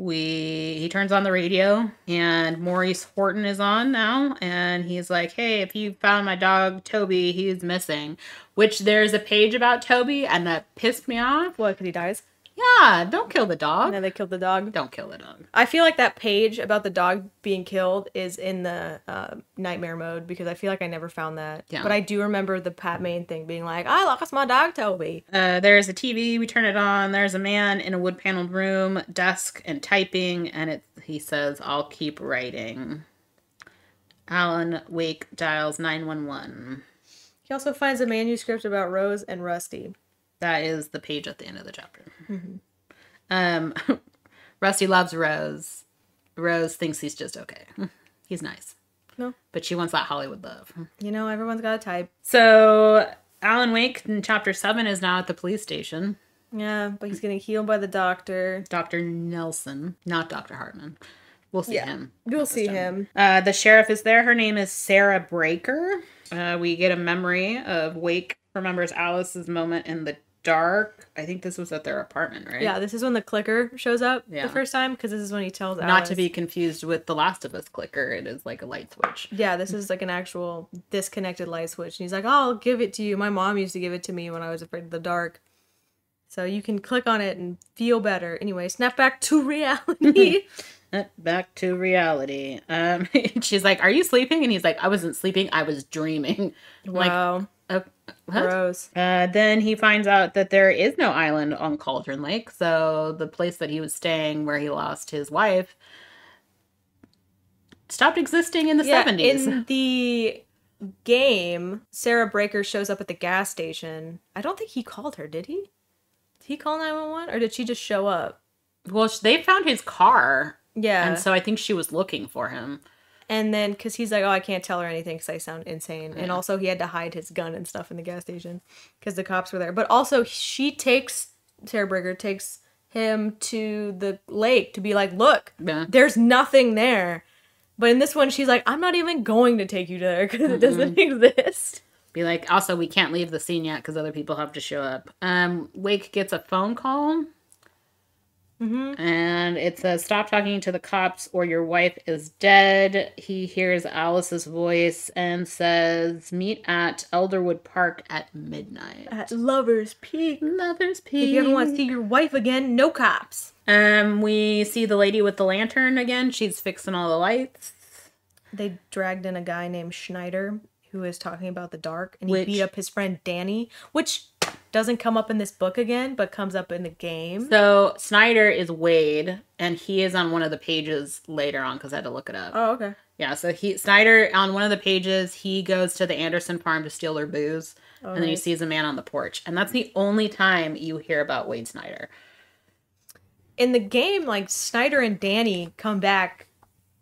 He turns on the radio, and Maurice Horton is on now, and he's like, hey, if you found my dog Toby, he's missing. Which there's a page about Toby, and that pissed me off. What, because he dies? Yeah, don't kill the dog. No, they killed the dog. Don't kill the dog. I feel like that page about the dog being killed is in the nightmare mode, because I feel like I never found that. Yeah. But I do remember the Pat Maine thing being like, I lost my dog, Toby. There's a TV. We turn it on. There's a man in a wood-paneled room, desk and typing, and he says, I'll keep writing. Alan Wake dials 911. He also finds a manuscript about Rose and Rusty. That is the page at the end of the chapter. Mm-hmm. Rusty loves Rose. Rose thinks he's just okay. He's nice. No. But she wants that Hollywood love. You know, everyone's got a type. So Alan Wake in chapter 7 is now at the police station. Yeah, but he's getting healed by the doctor. Dr. Nelson, not Dr. Hartman. We'll see him. You'll see him. The sheriff is there. Her name is Sarah Breaker. We get a memory of Wake remembers Alice's moment in the dark. I think this was at their apartment, right? Yeah, this is when the clicker shows up the first time, because this is when he tells Alice. Not to be confused with The Last of Us clicker. It is like a light switch. Yeah, this is like an actual disconnected light switch. And he's like, oh, I'll give it to you. My mom used to give it to me when I was afraid of the dark. So you can click on it and feel better. Anyway, snap back to reality. Back to reality. She's like, are you sleeping? And he's like, I wasn't sleeping. I was dreaming. Wow. Like, Rose. Then he finds out that there is no island on Cauldron Lake, so the place that he was staying where he lost his wife stopped existing in the 70s. In the game, Sarah Breaker shows up at the gas station. I don't think he called her, did he? Did he call 911, or did she just show up? Well, they found his car. Yeah. And so I think she was looking for him. And then, because he's like, oh, I can't tell her anything because I sound insane. Yeah. And also, he had to hide his gun and stuff in the gas station because the cops were there. But also, Sarah Breaker takes him to the lake to be like, look, there's nothing there. But in this one, she's like, I'm not even going to take you to there because it doesn't exist. Be like, also, we can't leave the scene yet because other people have to show up. Wake gets a phone call. And it says, stop talking to the cops or your wife is dead. He hears Alice's voice and says, meet at Elderwood Park at midnight. At Lover's Peak. Lover's Peak. If you ever want to see your wife again, no cops. We see the lady with the lantern again. She's fixing all the lights. They dragged in a guy named Schneider who is talking about the dark. And he beat up his friend Danny, which... doesn't come up in this book again, but comes up in the game. So Snyder is Wade, and he is on one of the pages later on because I had to look it up. Oh, okay. Yeah, so Snyder, on one of the pages, he goes to the Anderson farm to steal their booze, and then he sees a man on the porch. And that's the only time you hear about Wade Snyder. In the game, like, Snyder and Danny come back.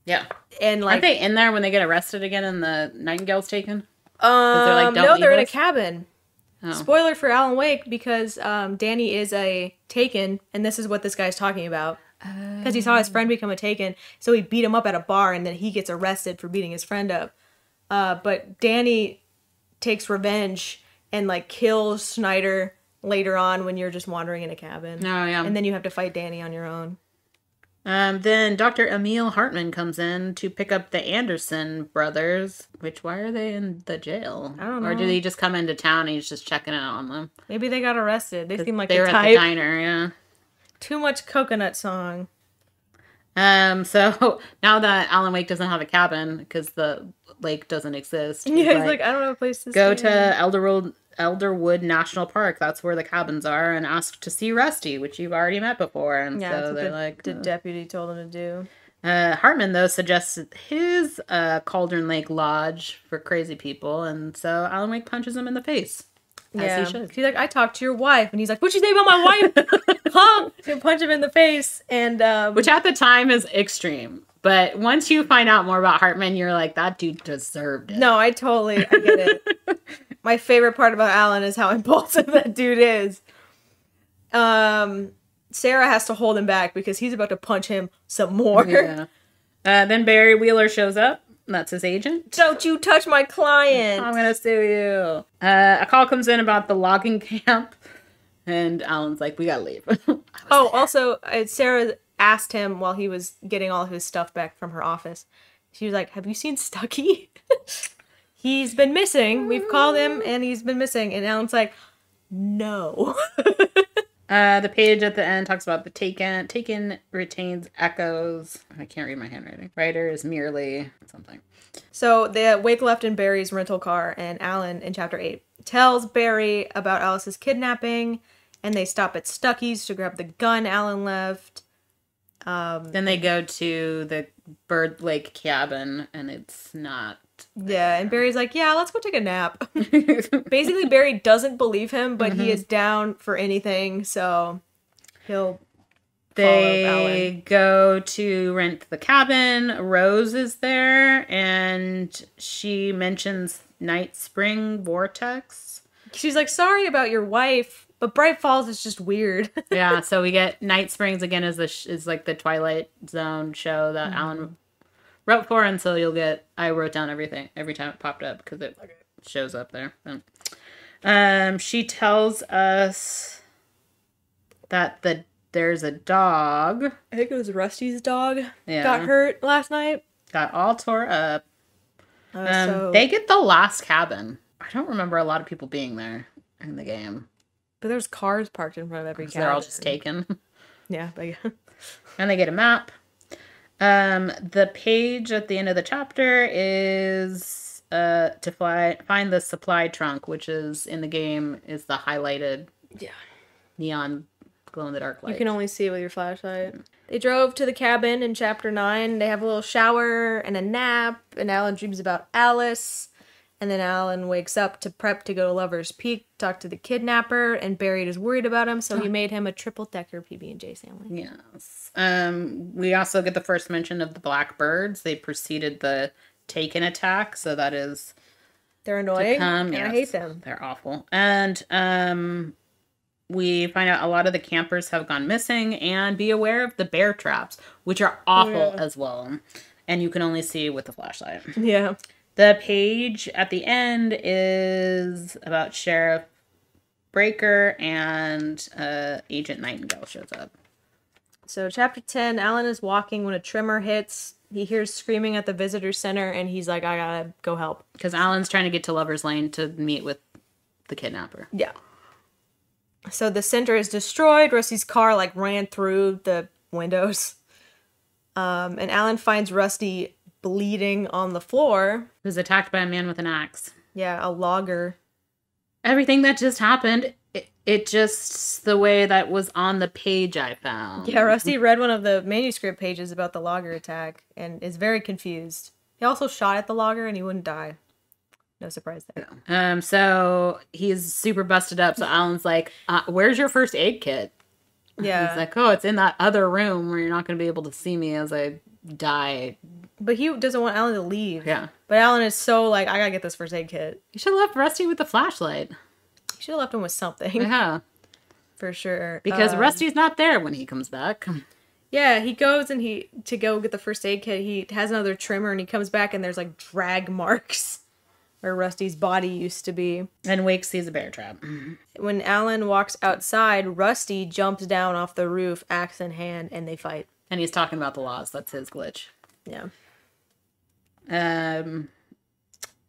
Yeah. And like, aren't they in there when they get arrested again and the Nightingale's taken? No, they're in a cabin. Oh. Spoiler for Alan Wake, because Danny is a Taken, and this is what this guy's talking about. Because he saw his friend become a Taken, so he beat him up at a bar, and then he gets arrested for beating his friend up. But Danny takes revenge and, like, kills Snyder later on when you're just wandering in a cabin. Oh, yeah. And then you have to fight Danny on your own. Then Dr. Emil Hartman comes in to pick up the Anderson brothers, which, why are they in the jail? I don't know. Or do they just come into town and he's just checking out on them? Maybe they got arrested. They seem like they were at the diner, yeah. Too much coconut song. So now that Alan Wake doesn't have a cabin because the lake doesn't exist. Yeah, he's like, I don't have a place to go stay. Go to Elderwood National Park. That's where the cabins are, and asked to see Rusty, which you've already met before. And yeah, so they're like, the deputy told him to do. Hartman, though, suggested his Cauldron Lake Lodge for crazy people, and so Alan Wake punches him in the face. Yeah, as he should. He's like, I talked to your wife, and he's like, what'd you say about my wife? Huh? And punch him in the face, and which at the time is extreme. But once you find out more about Hartman, you're like, that dude deserved it. No, I get it. My favorite part about Alan is how impulsive that dude is. Sarah has to hold him back because he's about to punch him some more. Yeah. Then Barry Wheeler shows up. That's his agent. Don't you touch my client. I'm gonna sue you. A call comes in about the logging camp, and Alan's like, we gotta leave. Also, Sarah asked him while he was getting all of his stuff back from her office. She was like, have you seen Stuckey? He's been missing. We've called him and he's been missing. And Alan's like, no. The page at the end talks about The Taken. Taken retains echoes. I can't read my handwriting. Writer is merely something. So Wake left in Barry's rental car, and Alan in chapter 8 tells Barry about Alice's kidnapping, and they stop at Stuckey's to grab the gun Alan left. Then they go to the Bird Lake cabin, and it's not there. Yeah, and Barry's like, yeah, let's go take a nap. Basically, Barry doesn't believe him, but he is down for anything, so he'll They go to rent the cabin. Rose is there, and she mentions Night Spring Vortex. She's like, sorry about your wife, but Bright Falls is just weird. Yeah, so we get Night Springs again is like the Twilight Zone show that Alan wrote for, and so you'll get, I wrote down everything every time it popped up because it shows up there. She tells us that there's a dog. I think it was Rusty's dog. Yeah. Got hurt last night. Got all tore up. They get the last cabin. I don't remember a lot of people being there in the game. But there's cars parked in front of every cabin. They're all just taken. Yeah. But yeah. And they get a map. The page at the end of the chapter is to find the supply trunk, which is in the game is the highlighted neon glow-in-the-dark light. You can only see it with your flashlight. They drove to the cabin in chapter 9. They have a little shower and a nap, and Alan dreams about Alice. And then Alan wakes up to prep to go to Lover's Peak, talk to the kidnapper, and Barry is worried about him, so he made him a triple-decker PB&J sandwich. Yes. We also get the first mention of the Blackbirds. They preceded the Taken attack, so that is... They're annoying, and I hate them. They're awful. And we find out a lot of the campers have gone missing, and be aware of the bear traps, which are awful as well. And you can only see with the flashlight. Yeah. The page at the end is about Sheriff Breaker, and Agent Nightingale shows up. So chapter 10, Alan is walking when a tremor hits. He hears screaming at the visitor center, and he's like, I gotta go help. Because Alan's trying to get to Lover's Lane to meet with the kidnapper. Yeah. So the center is destroyed. Rusty's car like ran through the windows. And Alan finds Rusty bleeding on the floor. He was attacked by a man with an axe. Yeah, a logger. Everything that just happened, it just the way that was on the page I found. Yeah, Rusty read one of the manuscript pages about the logger attack and is very confused. He also shot at the logger and he wouldn't die. No surprise there. Yeah. So he's super busted up. So Alan's like, where's your first aid kit? Yeah. He's like, oh, it's in that other room where you're not going to be able to see me as I die. But he doesn't want Alan to leave. Yeah. But Alan is so like, I gotta get this first aid kit. You should have left Rusty with the flashlight. You should have left him with something. Yeah. For sure. Because Rusty's not there when he comes back. Yeah, he goes and to go get the first aid kit, he has another tremor and he comes back and there's like drag marks where Rusty's body used to be. And Wake sees a bear trap. When Alan walks outside, Rusty jumps down off the roof, axe in hand, and they fight. And he's talking about the laws. That's his glitch. Yeah.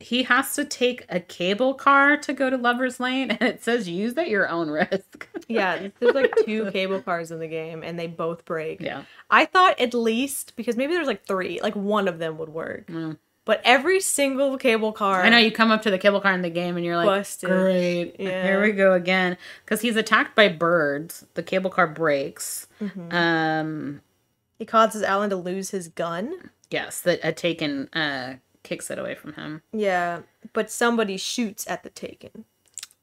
He has to take a cable car to go to Lover's Lane, and it says use at your own risk. Yeah, there's like 2 cable cars in the game, and they both break. Yeah. I thought at least, because maybe there's like 3, like one of them would work. Mm. But every single cable car... I know, you come up to the cable car in the game and you're like, busted. Great, yeah. Here we go again. Because he's attacked by birds. The cable car breaks. Mm-hmm. It causes Alan to lose his gun. Yes, that a Taken kicks it away from him. Yeah, but somebody shoots at the Taken.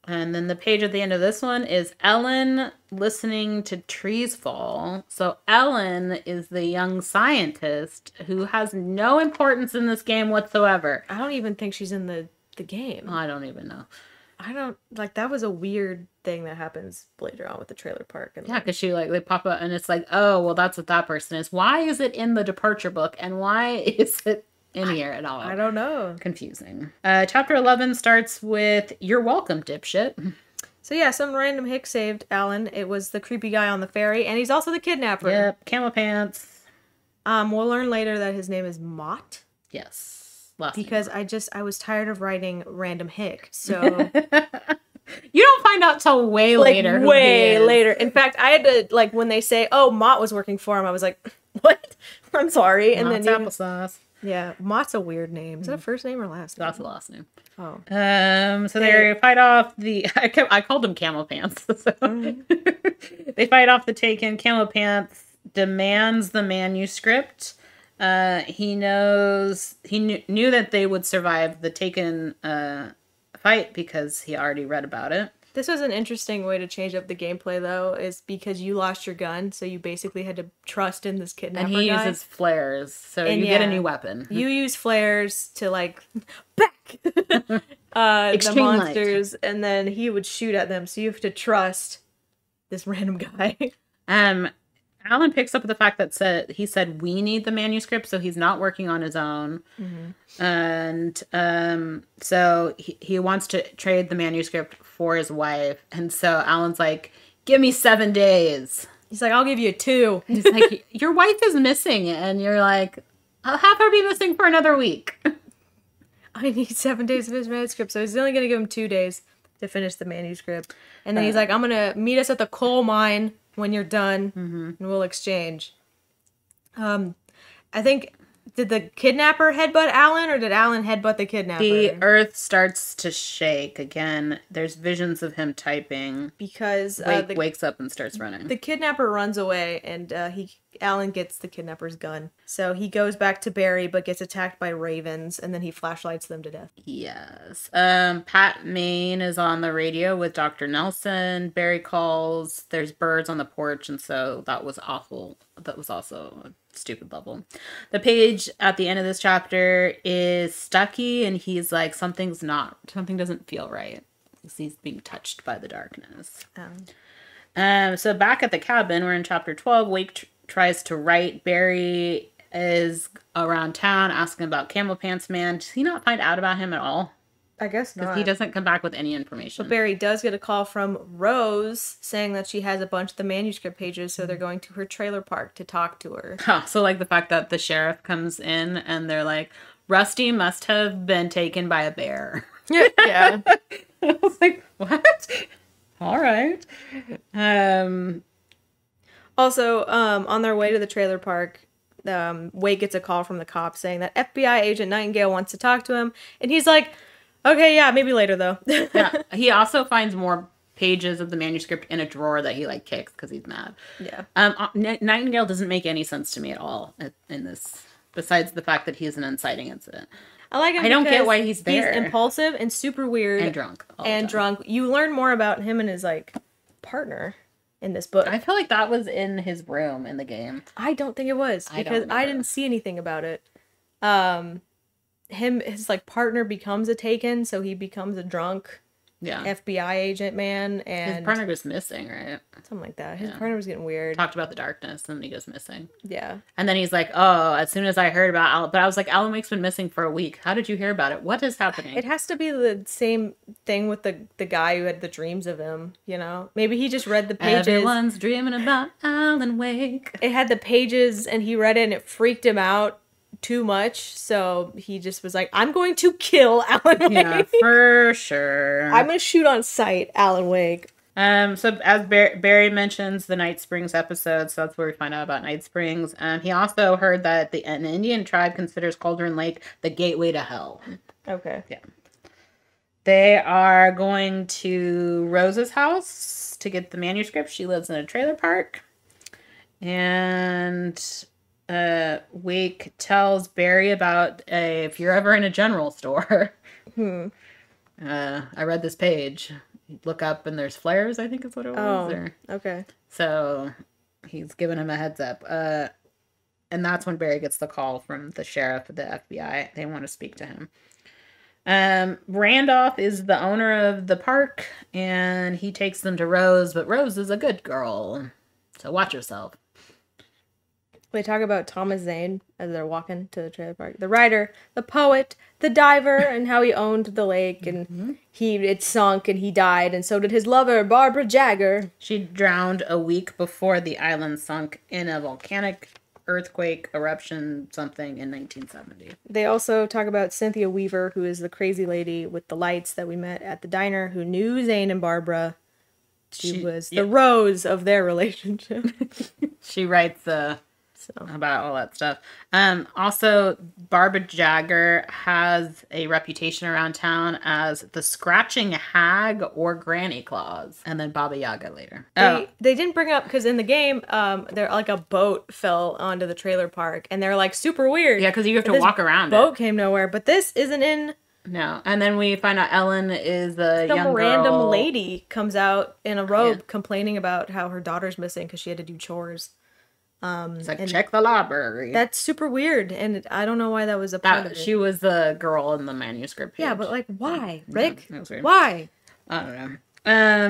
And then the page at the end of this one is Ellen listening to trees fall. So Ellen is the young scientist who has no importance in this game whatsoever. I don't even think she's in the game. I don't even know. I don't, like, that was a weird thing that happens later on with the trailer park. And yeah, because she, like, they pop up and it's like, oh, well, that's what that person is. Why is it in the departure book? And why is it in here at all. I don't know. Confusing. Chapter 11 starts with, "You're welcome, dipshit." So yeah, some random hick saved Alan. It was the creepy guy on the ferry, and he's also the kidnapper. Yep, camo pants. We'll learn later that his name is Mott. Yes. Last because name. I was tired of writing random hick, so... You don't find out till way later. Way later. In fact, I had to, like, when they say, "Oh, Mott was working for him," I was like, "What? I'm sorry." And Mott's then applesauce. Yeah, Mott's a weird name. Is that a first name or last name? That's the last name. Oh. So they fight off the... I called them Camel Pants. So. They fight off the Taken. Camel Pants demands the manuscript. He knew that they would survive the Taken fight because he already read about it. This was an interesting way to change up the gameplay, though, is because you lost your gun, so you basically had to trust in this kidnapper guy. And he uses flares, so you get a new weapon. You use flares to, like, back the monsters, and then he would shoot at them, so you have to trust this random guy. Alan picks up the fact that he said, "We need the manuscript," so he's not working on his own. Mm-hmm. And so he wants to trade the manuscript for his wife. And so Alan's like, "Give me 7 days." He's like, "I'll give you 2. He's like, "Your wife is missing." And you're like, "I'll have her be missing for another week." I need 7 days of his manuscript. So he's only going to give him 2 days to finish the manuscript. And then he's like, "I'm going to meet us at the coal mine when you're done," and we'll exchange. I think, did the kidnapper headbutt Alan, or did Alan headbutt the kidnapper? The earth starts to shake again. There's visions of him typing. Because wakes up and starts running. The kidnapper runs away, and Alan gets the kidnapper's gun. So he goes back to Barry, but gets attacked by ravens, and then he flashlights them to death. Yes. Pat Maine is on the radio with Dr. Nelson. Barry calls. There's birds on the porch, and so that was awful. That was also a stupid level. The page at the end of this chapter is Stuckey, and he's like, something doesn't feel right. He's being touched by the darkness. So back at the cabin, we're in chapter 12. Wake tries to write. Barry is around town asking about Camel Pants Man. Does he not find out about him at all? I guess not. Because he doesn't come back with any information. But Barry does get a call from Rose saying that she has a bunch of the manuscript pages, so they're going to her trailer park to talk to her. Huh, so like the fact that the sheriff comes in and they're like, "Rusty must have been taken by a bear." Yeah. I was like, what? All right. Also, on their way to the trailer park, Wade gets a call from the cop saying that FBI agent Nightingale wants to talk to him. And he's like, "Okay, yeah, maybe later, though." Yeah. He also finds more pages of the manuscript in a drawer that he, like, kicks because he's mad. Yeah. Nightingale doesn't make any sense to me at all in this, besides the fact that he's an inciting incident. I like him. I don't get why he's there. He's impulsive and super weird. And drunk. And drunk. You learn more about him and his, like, partner in this book. I feel like that was in his room in the game. I don't think it was, because I didn't see anything about it. His like partner becomes a Taken, so he becomes a drunk FBI agent man, and his partner goes missing, right? Something like that. His partner was getting weird. Talked about the darkness, and then he goes missing. Yeah. And then he's like, "Oh, as soon as I heard about Alan," but I was like, "Alan Wake's been missing for a week. How did you hear about it? What is happening?" It has to be the same thing with the guy who had the dreams of him, you know? Maybe he just read the pages. Everyone's dreaming about Alan Wake. It had the pages, and he read it, and it freaked him out too much, so he just was like, "I'm going to kill Alan Wake." Yeah, for sure. "I'm going to shoot on sight Alan Wake." So as Barry mentions the Night Springs episode, so that's where we find out about Night Springs. He also heard that an Indian tribe considers Cauldron Lake the gateway to hell. Okay. Yeah. They are going to Rose's house to get the manuscript. She lives in a trailer park. And... Wake tells Barry about if you're ever in a general store, I read this page. Look up and there's flares, I think is what it was. Oh, okay. So he's giving him a heads up. And that's when Barry gets the call from the sheriff of the FBI. They want to speak to him. Randolph is the owner of the park, and he takes them to Rose, but Rose is a good girl. So watch yourself. They talk about Thomas Zane as they're walking to the trailer park. The writer, the poet, the diver, and how he owned the lake, and it sunk, and he died, and so did his lover, Barbara Jagger. She drowned a week before the island sunk in a volcanic earthquake eruption something in 1970. They also talk about Cynthia Weaver, who is the crazy lady with the lights that we met at the diner, who knew Zane and Barbara. She was the rose of their relationship. She writes about all that stuff. Also, Barbara Jagger has a reputation around town as the scratching hag or Granny Claus, and then Baba Yaga later. They didn't bring up, because in the game, they're like a boat fell onto the trailer park, and they're like super weird. Yeah, because you have to walk around. Boat came nowhere, but this isn't in. No, and then we find out Ellen is a young random girl. Lady comes out in a robe complaining about how her daughter's missing because she had to do chores. It's like, check the library. That's super weird, and I don't know why that was a part of it. She was the girl in the manuscript page. Yeah, but like, why, Rick? Yeah, that was weird. Why? I don't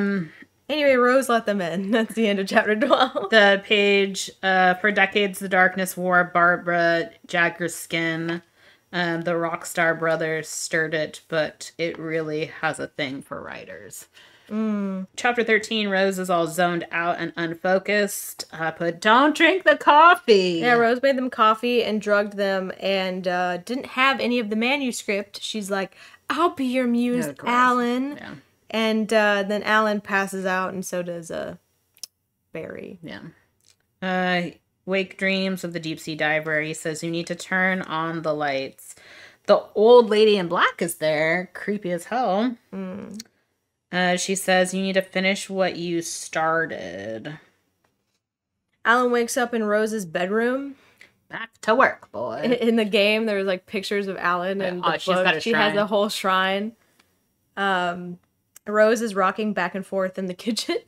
know. Anyway, Rose let them in. That's the end of chapter 12. The page, for decades, the darkness wore Barbara Jagger's skin. The Rockstar brothers stirred it, but it really has a thing for writers. Chapter 13, Rose is all zoned out and unfocused. But don't drink the coffee. Yeah, Rose made them coffee and drugged them and didn't have any of the manuscript. She's like, I'll be your muse, Alan. Yeah. And then Alan passes out, and so does Barry. Yeah. Wake dreams of the deep sea diver. He says, you need to turn on the lights. The old lady in black is there. Creepy as hell. She says, you need to finish what you started. Alan wakes up in Rose's bedroom. Back to work, boy. In the game, there was like pictures of Alan and she has a whole shrine. Rose is rocking back and forth in the kitchen.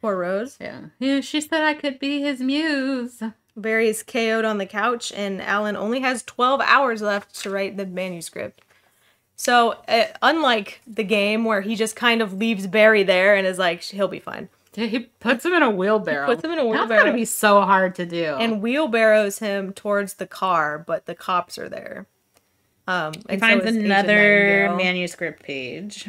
Poor Rose. Yeah, she said I could be his muse. Barry's KO'd on the couch, and Alan only has 12 hours left to write the manuscript. So, unlike the game where he just kind of leaves Barry there and is like, he'll be fine. Yeah, he puts him in a wheelbarrow. He puts him in a wheelbarrow. That's gotta be so hard to do. And wheelbarrows him towards the car, but the cops are there. He finds another manuscript page.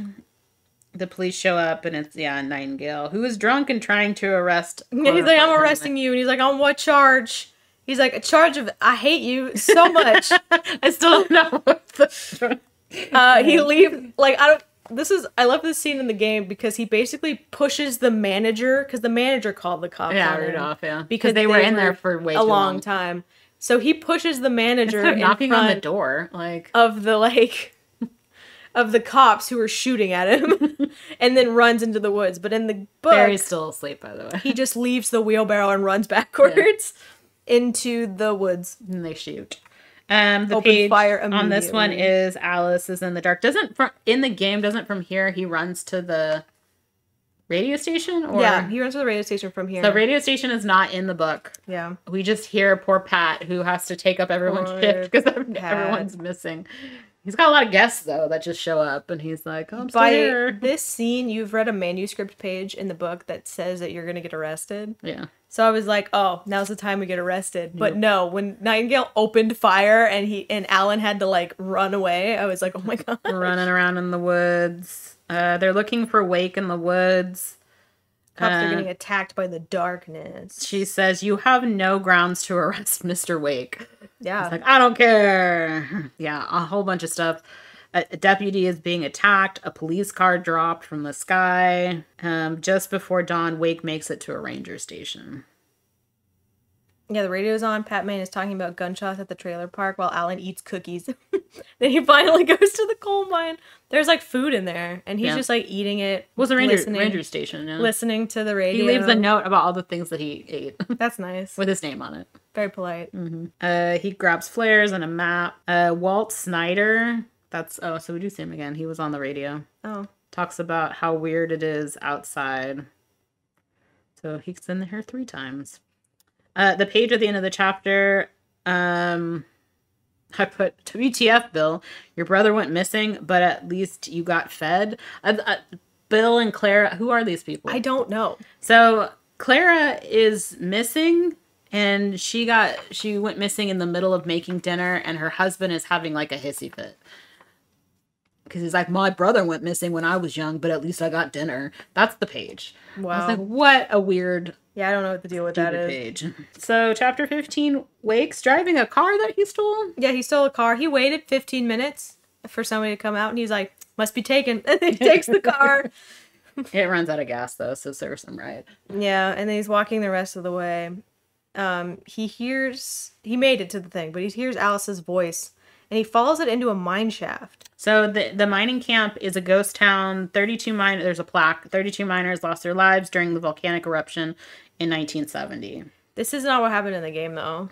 The police show up, and it's, Nightingale, who is drunk and trying to arrest. Yeah, he's like, I'm arresting you. And he's like, on what charge? He's like, a charge of, I hate you so much. I still don't know what the... he leaves, like, I love this scene in the game because he basically pushes the manager, because the manager called the cops on him. Because they were in there for way too long time. So he pushes the manager in knocking front on the door, like, of the, like, of the cops who are shooting at him, and then runs into the woods. But in the book, Barry's still asleep, by the way. He just leaves the wheelbarrow and runs backwards into the woods. And they shoot. The open page fire on this one is Alice is in the dark. In the game, doesn't from here he runs to the radio station? Or? Yeah, he runs to the radio station from here. The radio station is not in the book. Yeah. We just hear poor Pat, who has to take up everyone's shift because everyone's missing. He's got a lot of guests, though, that just show up, and he's like, oh, I'm still here. By this scene, you've read a manuscript page in the book that says that you're going to get arrested. Yeah. So I was like, oh, now's the time we get arrested. But no, when Nightingale opened fire and Alan had to, like, run away, I was like, oh, my God. Running around in the woods. They're looking for Wake in the woods. Cops are getting attacked by the darkness. She says, you have no grounds to arrest Mr. Wake. Yeah. He's like, I don't care. Yeah, a whole bunch of stuff. A deputy is being attacked. A police car dropped from the sky. Just before dawn, Wake makes it to a ranger station. Yeah, the radio's on. Pat Maine is talking about gunshots at the trailer park while Alan eats cookies. Then he finally goes to the coal mine. There's, like, food in there, and he's just, like, eating it. Well, it's a ranger station, yeah. Listening to the radio. He leaves a note about all the things that he ate. That's nice. With his name on it. Very polite. He grabs flares and a map. Walt Snyder... so we do see him again. He was on the radio. Oh. Talks about how weird it is outside. So he's in here 3 times. The page at the end of the chapter, I put, WTF, Bill. Your brother went missing, but at least you got fed. Bill and Clara, who are these people? I don't know. So Clara is missing, And she went missing in the middle of making dinner, and her husband is having like a hissy fit. Because he's like, my brother went missing when I was young, but at least I got dinner. That's the page. Wow. I was like, what a weird... Yeah, I don't know what the deal with that is. Page. So chapter 15, Wake's driving a car that he stole? Yeah, he stole a car. He waited 15 minutes for somebody to come out, and he's like, must be taken. And then he takes the car. It runs out of gas, though, so serves him right. Yeah, and then he's walking the rest of the way. He made it to the thing, but he hears Alice's voice. And he follows it into a mine shaft. So the mining camp is a ghost town. 32 miners, there's a plaque. 32 miners lost their lives during the volcanic eruption in 1970. This is not what happened in the game, though.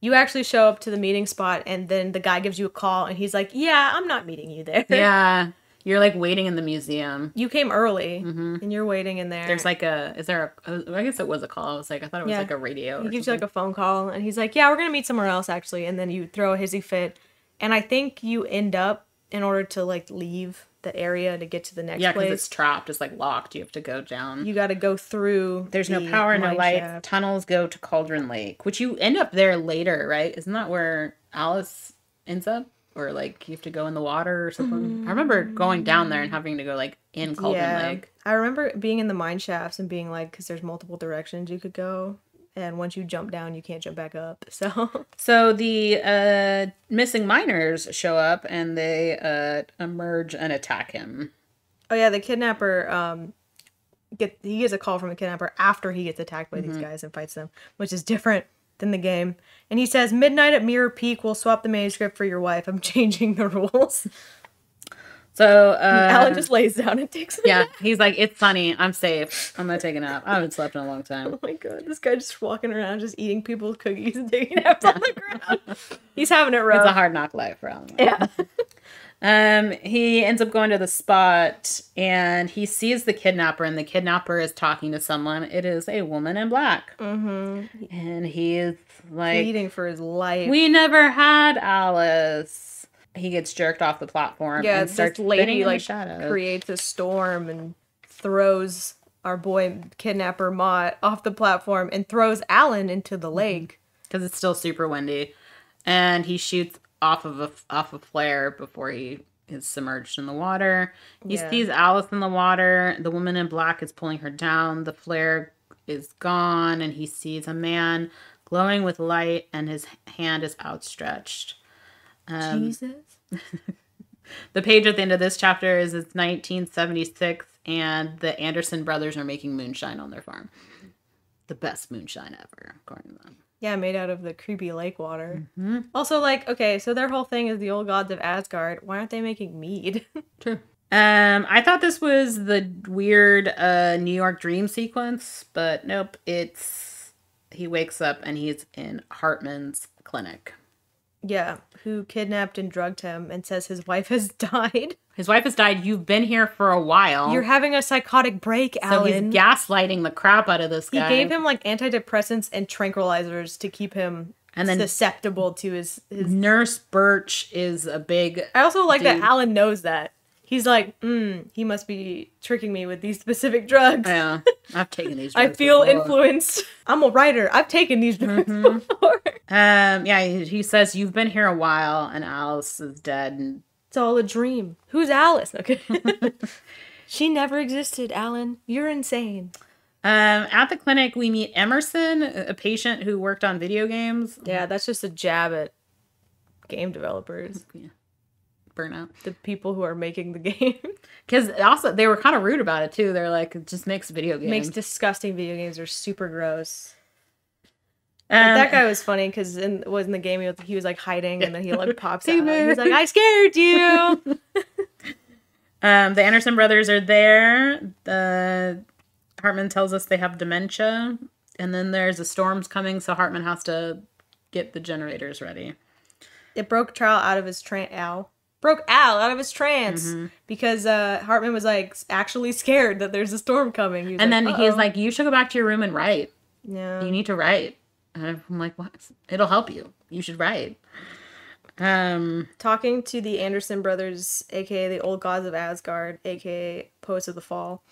You actually show up to the meeting spot, and then the guy gives you a call, and he's like, yeah, I'm not meeting you there. Yeah. You're, like, waiting in the museum. You came early, and you're waiting in there. There's, like, I guess it was a call. I thought it was a radio. He gives you, like, a phone call, and he's like, yeah, we're going to meet somewhere else, actually. And then you throw a hissy fit. And I think you end up, in order to, like, leave the area to get to the next place. Yeah, because it's trapped. It's, like, locked. You have to go down. You got to go through. There's no power, no light. Tunnels go to Cauldron Lake, which you end up there later, right? Isn't that where Alice ends up? Or, like, you have to go in the water or something? I remember going down there and having to go, like, in Cauldron Lake. I remember being in the mine shafts and being, like, because there's multiple directions you could go. And once you jump down, you can't jump back up. So the missing miners show up, and they emerge and attack him. Oh, yeah. The kidnapper, he gets a call from the kidnapper after he gets attacked by these guys and fights them, which is different than the game. And he says, midnight at Mirror Peak, we'll swap the manuscript for your wife. I'm changing the rules. So Alan just lays down and takes a nap. He's like, it's sunny. I'm safe. I'm not taking a nap. I haven't slept in a long time. Oh my god, this guy just walking around, just eating people's cookies and taking naps on the ground. He's having it rough. It's a hard knock life for Alan. Yeah. He ends up going to the spot, and he sees the kidnapper, and the kidnapper is talking to someone. It is a woman in black. And he is like pleading for his life. We never had Alice. He gets jerked off the platform. Yeah, and starts this lady like creates a storm and throws our boy kidnapper Mott off the platform and throws Alan into the lake because it's still super windy, and he shoots off a flare before he is submerged in the water. He sees Alice in the water. The woman in black is pulling her down. The flare is gone, and he sees a man glowing with light, and his hand is outstretched. Jesus. The page at the end of this chapter is it's 1976, and the Anderson brothers are making moonshine on their farm. The best moonshine ever, according to them. Yeah, made out of the creepy lake water. Also, like, okay, so their whole thing is the old gods of Asgard. Why aren't they making mead? True. I thought this was the weird New York dream sequence, but nope. It's he wakes up and he's in Hartman's clinic. Yeah, who kidnapped and drugged him and says his wife has died. His wife has died. You've been here for a while. You're having a psychotic break, Alan. So he's gaslighting the crap out of this guy. He gave him, like, antidepressants and tranquilizers to keep him susceptible to his... Nurse Birch is a big... I also like that Alan knows that. He's like, he must be tricking me with these specific drugs. Yeah, I've taken these drugs I feel before. Influenced. I'm a writer. I've taken these drugs before. Yeah, he says, you've been here a while, and Alice is dead. It's all a dream. Who's Alice? Okay. She never existed, Alan. You're insane. At the clinic, we meet Emerson, a patient who worked on video games. Yeah, that's just a jab at game developers. Yeah. Burnout. The people who are making the game. Because also, they were kind of rude about it, too. They're like, it just makes video games. Makes disgusting video games. They're super gross. That guy was funny because in the game, he was like hiding, and then he like pops out. He's like, I scared you! The Anderson brothers are there. Hartman tells us they have dementia. And then there's a storm's coming, so Hartman has to get the generators ready. It broke Charles out of his broke Al out of his trance because Hartman was like actually scared that there's a storm coming. And like, then he's like, you should go back to your room and write. Yeah. You need to write. And I'm like, what? It'll help you. You should write. Talking to the Anderson brothers, a.k.a. the old gods of Asgard, a.k.a. poets of the fall.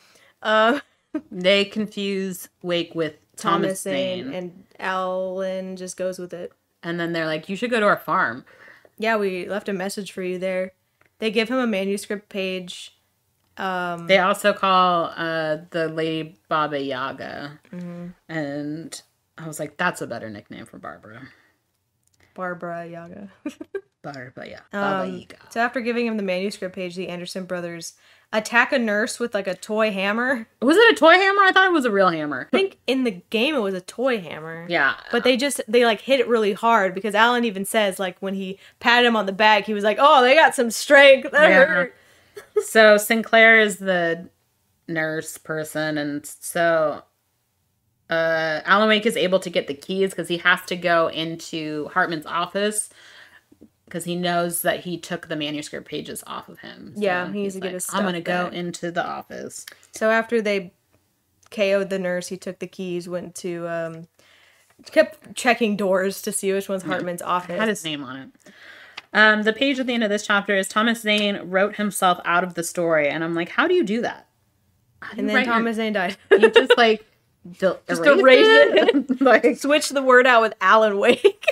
They confuse Wake with Thomas Zane. And Alan just goes with it. And then they're like, you should go to our farm. Yeah, we left a message for you there. They give him a manuscript page. They also call the lady Baba Yaga. Mm-hmm. And I was like, that's a better nickname for Barbara. Barbara Yaga. Barbara Yaga. Baba Yaga. So after giving him the manuscript page, the Anderson brothers attack a nurse with like a toy hammer. Was it a toy hammer? I thought it was a real hammer. I think in the game it was a toy hammer. Yeah. But they like hit it really hard, because Alan even says, like, when he patted him on the back, he was like, oh, they got some strength. That hurt. So Sinclair is the nurse person, and so Alan Wake is able to get the keys because he has to go into Hartman's office, because he knows that he took the manuscript pages off of him. So yeah, he needs to get his stuff. I'm going to go into the office. So after they KO'd the nurse, he took the keys, went to, kept checking doors to see which one's Hartman's office. It had his name on it. The page at the end of this chapter is Thomas Zane wrote himself out of the story. And I'm like, how do you do that? And then Thomas Zane died. You just like, erase it. Like, switch the word out with Alan Wake.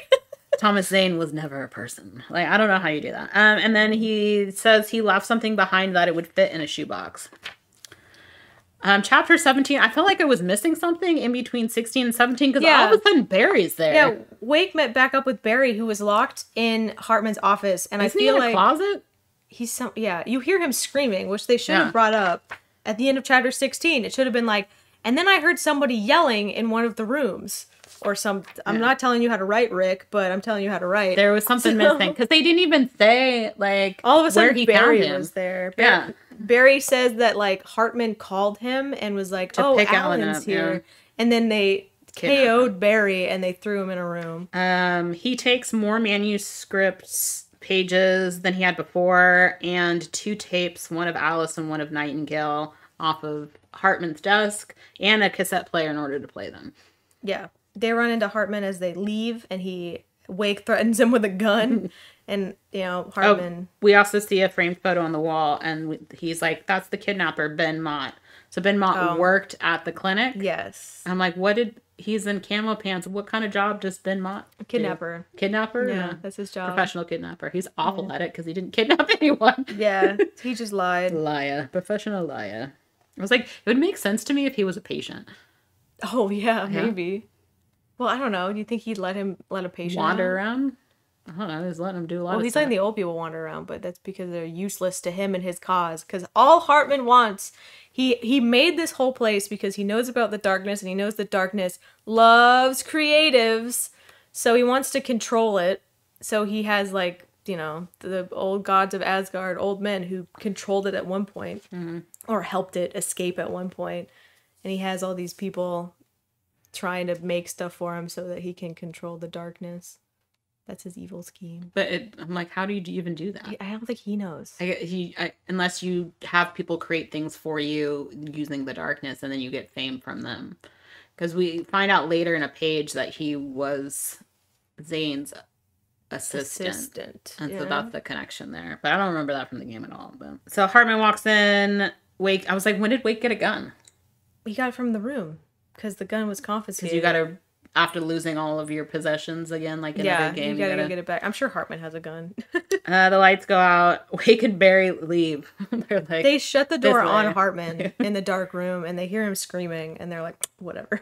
Thomas Zane was never a person. Like, I don't know how you do that. And then he says he left something behind that it would fit in a shoebox. Chapter 17, I felt like I was missing something in between 16 and 17, because all of a sudden Barry's there. Yeah, Wake met back up with Barry, who was locked in Hartman's office. And isn't I feel he in a closet? He's some, yeah, you hear him screaming, which they should have brought up at the end of chapter 16. It should have been like, and then I heard somebody yelling in one of the rooms. Or some, I'm not telling you how to write, Rick, but I'm telling you how to write. There was something missing, because they didn't even say, like, all of a sudden where he Barry found him. Was there. Barry, yeah. Barry says that, like, Hartman called him and was like, to pick Alan's up, here. Yeah. And then they KO'd Barry and they threw him in a room. He takes more manuscripts pages than he had before, and 2 tapes, one of Alice and one of Nightingale, off of Hartman's desk, and a cassette player in order to play them. Yeah. They run into Hartman as they leave, and Wake threatens him with a gun, and, you know, Hartman... Oh, we also see a framed photo on the wall, and he's like, that's the kidnapper, Ben Mott. So Ben Mott worked at the clinic. Yes. I'm like, he's in camo pants. What kind of job does Ben Mott do? Kidnapper. Kidnapper? Yeah, that's his job. Professional kidnapper. He's awful at it, because he didn't kidnap anyone. Yeah, he just lied. Liar. Professional liar. I was like, it would make sense to me if he was a patient. Oh, yeah. Maybe. Well, I don't know. Do you think he'd let a patient wander around? I don't know. He's letting him do a lot of stuff. Well, he's letting the old people wander around, but that's because they're useless to him and his cause. Because all Hartman wants, he made this whole place because he knows about the darkness, and he knows the darkness loves creatives. So he wants to control it. So he has, like, you know, the old gods of Asgard, old men who controlled it at one point, or helped it escape at one point. And he has all these people trying to make stuff for him so that he can control the darkness. That's his evil scheme. But I'm like, how do you even do that? I don't think he knows. Unless you have people create things for you using the darkness, and then you get fame from them. Because we find out later in a page that he was Zane's assistant. And so that's the connection there. But I don't remember that from the game at all. But. So Hartman walks in. Wake. I was like, when did Wake get a gun? He got it from the room. Because the gun was confiscated. Because you gotta, after losing all of your possessions again, like in every game, you gotta get it back. I'm sure Hartman has a gun. The lights go out. Wake and Barry leave. They're like, they shut the door on Hartman in the dark room, and they hear him screaming, and they're like, whatever.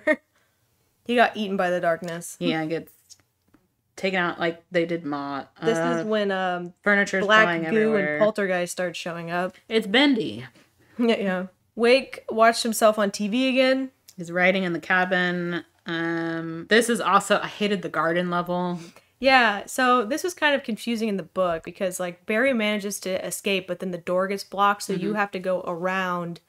He got eaten by the darkness. Yeah, gets taken out like they did Mott. This is when furniture's black goo everywhere. And poltergeist starts showing up. It's bendy. Yeah. Wake watched himself on TV again. He's writing in the cabin. This is also, I hated the garden level. Yeah, so this was kind of confusing in the book, because, like, Barry manages to escape, but then the door gets blocked, so you have to go around,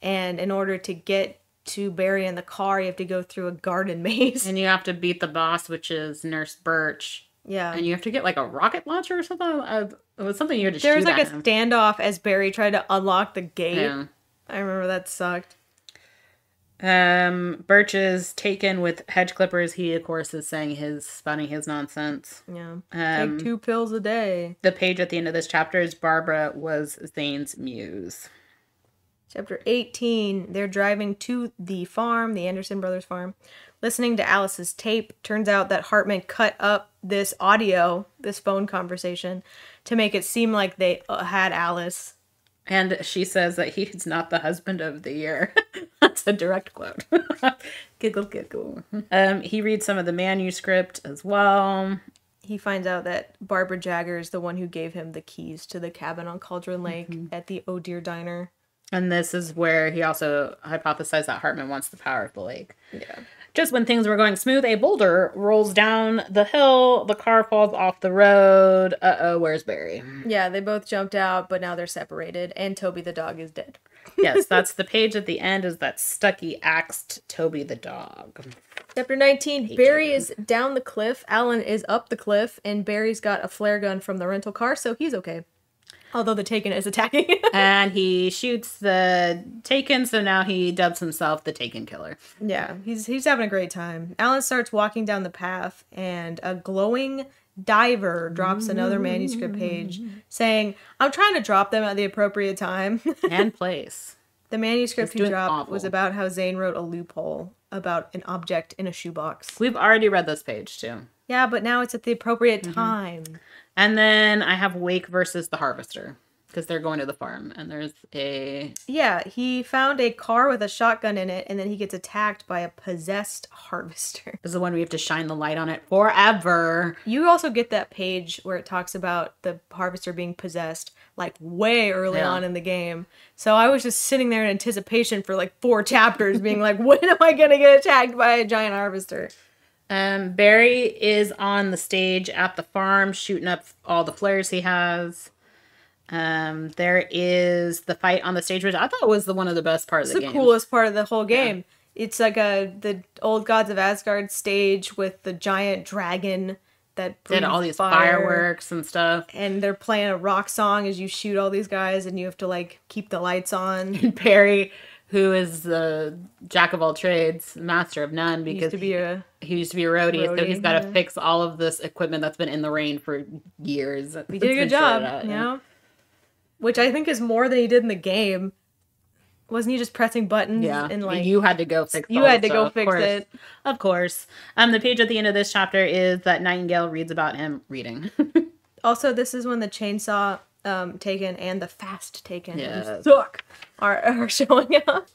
and in order to get to Barry in the car, you have to go through a garden maze. And you have to beat the boss, which is Nurse Birch. Yeah. And you have to get, like, a rocket launcher or something? It was something you had to shoot at him. There was, like, a standoff as Barry tried to unlock the gate. Yeah. I remember that sucked. Birch is taken with hedge clippers. He, of course, is saying spouting his nonsense. Yeah. Take 2 pills a day. The page at the end of this chapter is Barbara was Zane's muse. Chapter 18, they're driving to the farm, the Anderson Brothers farm, listening to Alice's tape. Turns out that Hartman cut up this audio, this phone conversation, to make it seem like they had Alice. And she says that he's not the husband of the year. That's a direct quote. Giggle, giggle. He reads some of the manuscript as well. He finds out that Barbara Jagger is the one who gave him the keys to the cabin on Cauldron Lake at the Oh Dear Diner. And this is where he also hypothesized that Hartman wants the power of the lake. Yeah. Just when things were going smooth, a boulder rolls down the hill. The car falls off the road. Uh-oh, where's Barry? Yeah, they both jumped out, but now they're separated. And Toby the dog is dead. Yes, that's the page at the end, is that Stuckey axed Toby the dog. Chapter 19, Barry is down the cliff. Alan is up the cliff. And Barry's got a flare gun from the rental car, so he's okay. Although the Taken is attacking. And he shoots the Taken, so now he dubs himself the Taken Killer. Yeah, he's having a great time. Alan starts walking down the path, and a glowing diver drops another manuscript page, saying, I'm trying to drop them at the appropriate time. And place. The manuscript he dropped was about how Zane wrote a loophole about an object in a shoebox. We've already read this page, too. Yeah, but now it's at the appropriate time. And then I have Wake versus the Harvester, because they're going to the farm, and there's a... Yeah, he found a car with a shotgun in it, and then he gets attacked by a possessed harvester. This is the one we have to shine the light on it forever. You also get that page where it talks about the harvester being possessed, like, way early on in the game. So I was just sitting there in anticipation for, like, 4 chapters, being like, when am I going to get attacked by a giant harvester? Barry is on the stage at the farm shooting up all the flares he has. There is the fight on the stage, which I thought was one of the best parts of the game. It's the coolest part of the whole game. Yeah. It's like the old Gods of Asgard stage with the giant dragon that breathes all these fireworks and stuff. And they're playing a rock song as you shoot all these guys, and you have to, like, keep the lights on. And Barry, who is the jack of all trades, master of none, because he used to be a roadie, so he's got to fix all of this equipment that's been in the rain for years. He did a good job, you know? Which I think is more than he did in the game. Wasn't he just pressing buttons? Yeah, and like, you had to go fix it. You had to go fix it. Of course. The page at the end of this chapter is that Nightingale reads about him reading. Also, this is when the chainsaw... Taken and the Fast Taken are showing up.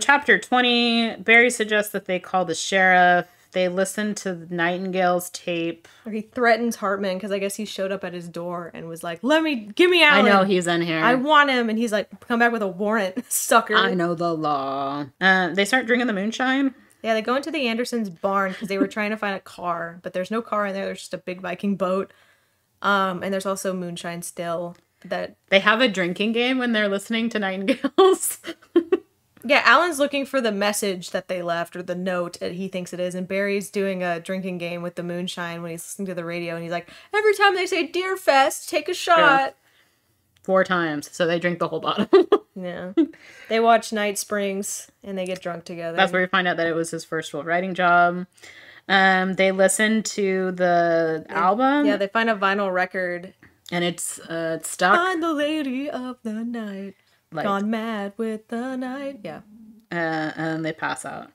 Chapter 20, Barry suggests that they call the sheriff. They listen to Nightingale's tape. He threatens Hartman because I guess he showed up at his door and was like, give me Alan. I know he's in here. I want him. And he's like, come back with a warrant, sucker. I know the law. They start drinking the moonshine. Yeah, they go into the Andersons' barn because they were trying to find a car, but there's no car in there. There's just a big Viking boat. And there's also moonshine still. That they have a drinking game when they're listening to Nightingales. Yeah, Alan's looking for the message that they left, or the note that he thinks it is, and Barry's doing a drinking game with the moonshine when he's listening to the radio, and he's like, every time they say Deerfest, take a shot. 4 times, so they drink the whole bottle. Yeah. They watch Night Springs, and they get drunk together. That's where we find out that it was his first real writing job. They listen to the album. Yeah, they find a vinyl record. And it's stuck. I'm the lady of the night. Like, gone mad with the night. Yeah. And they pass out.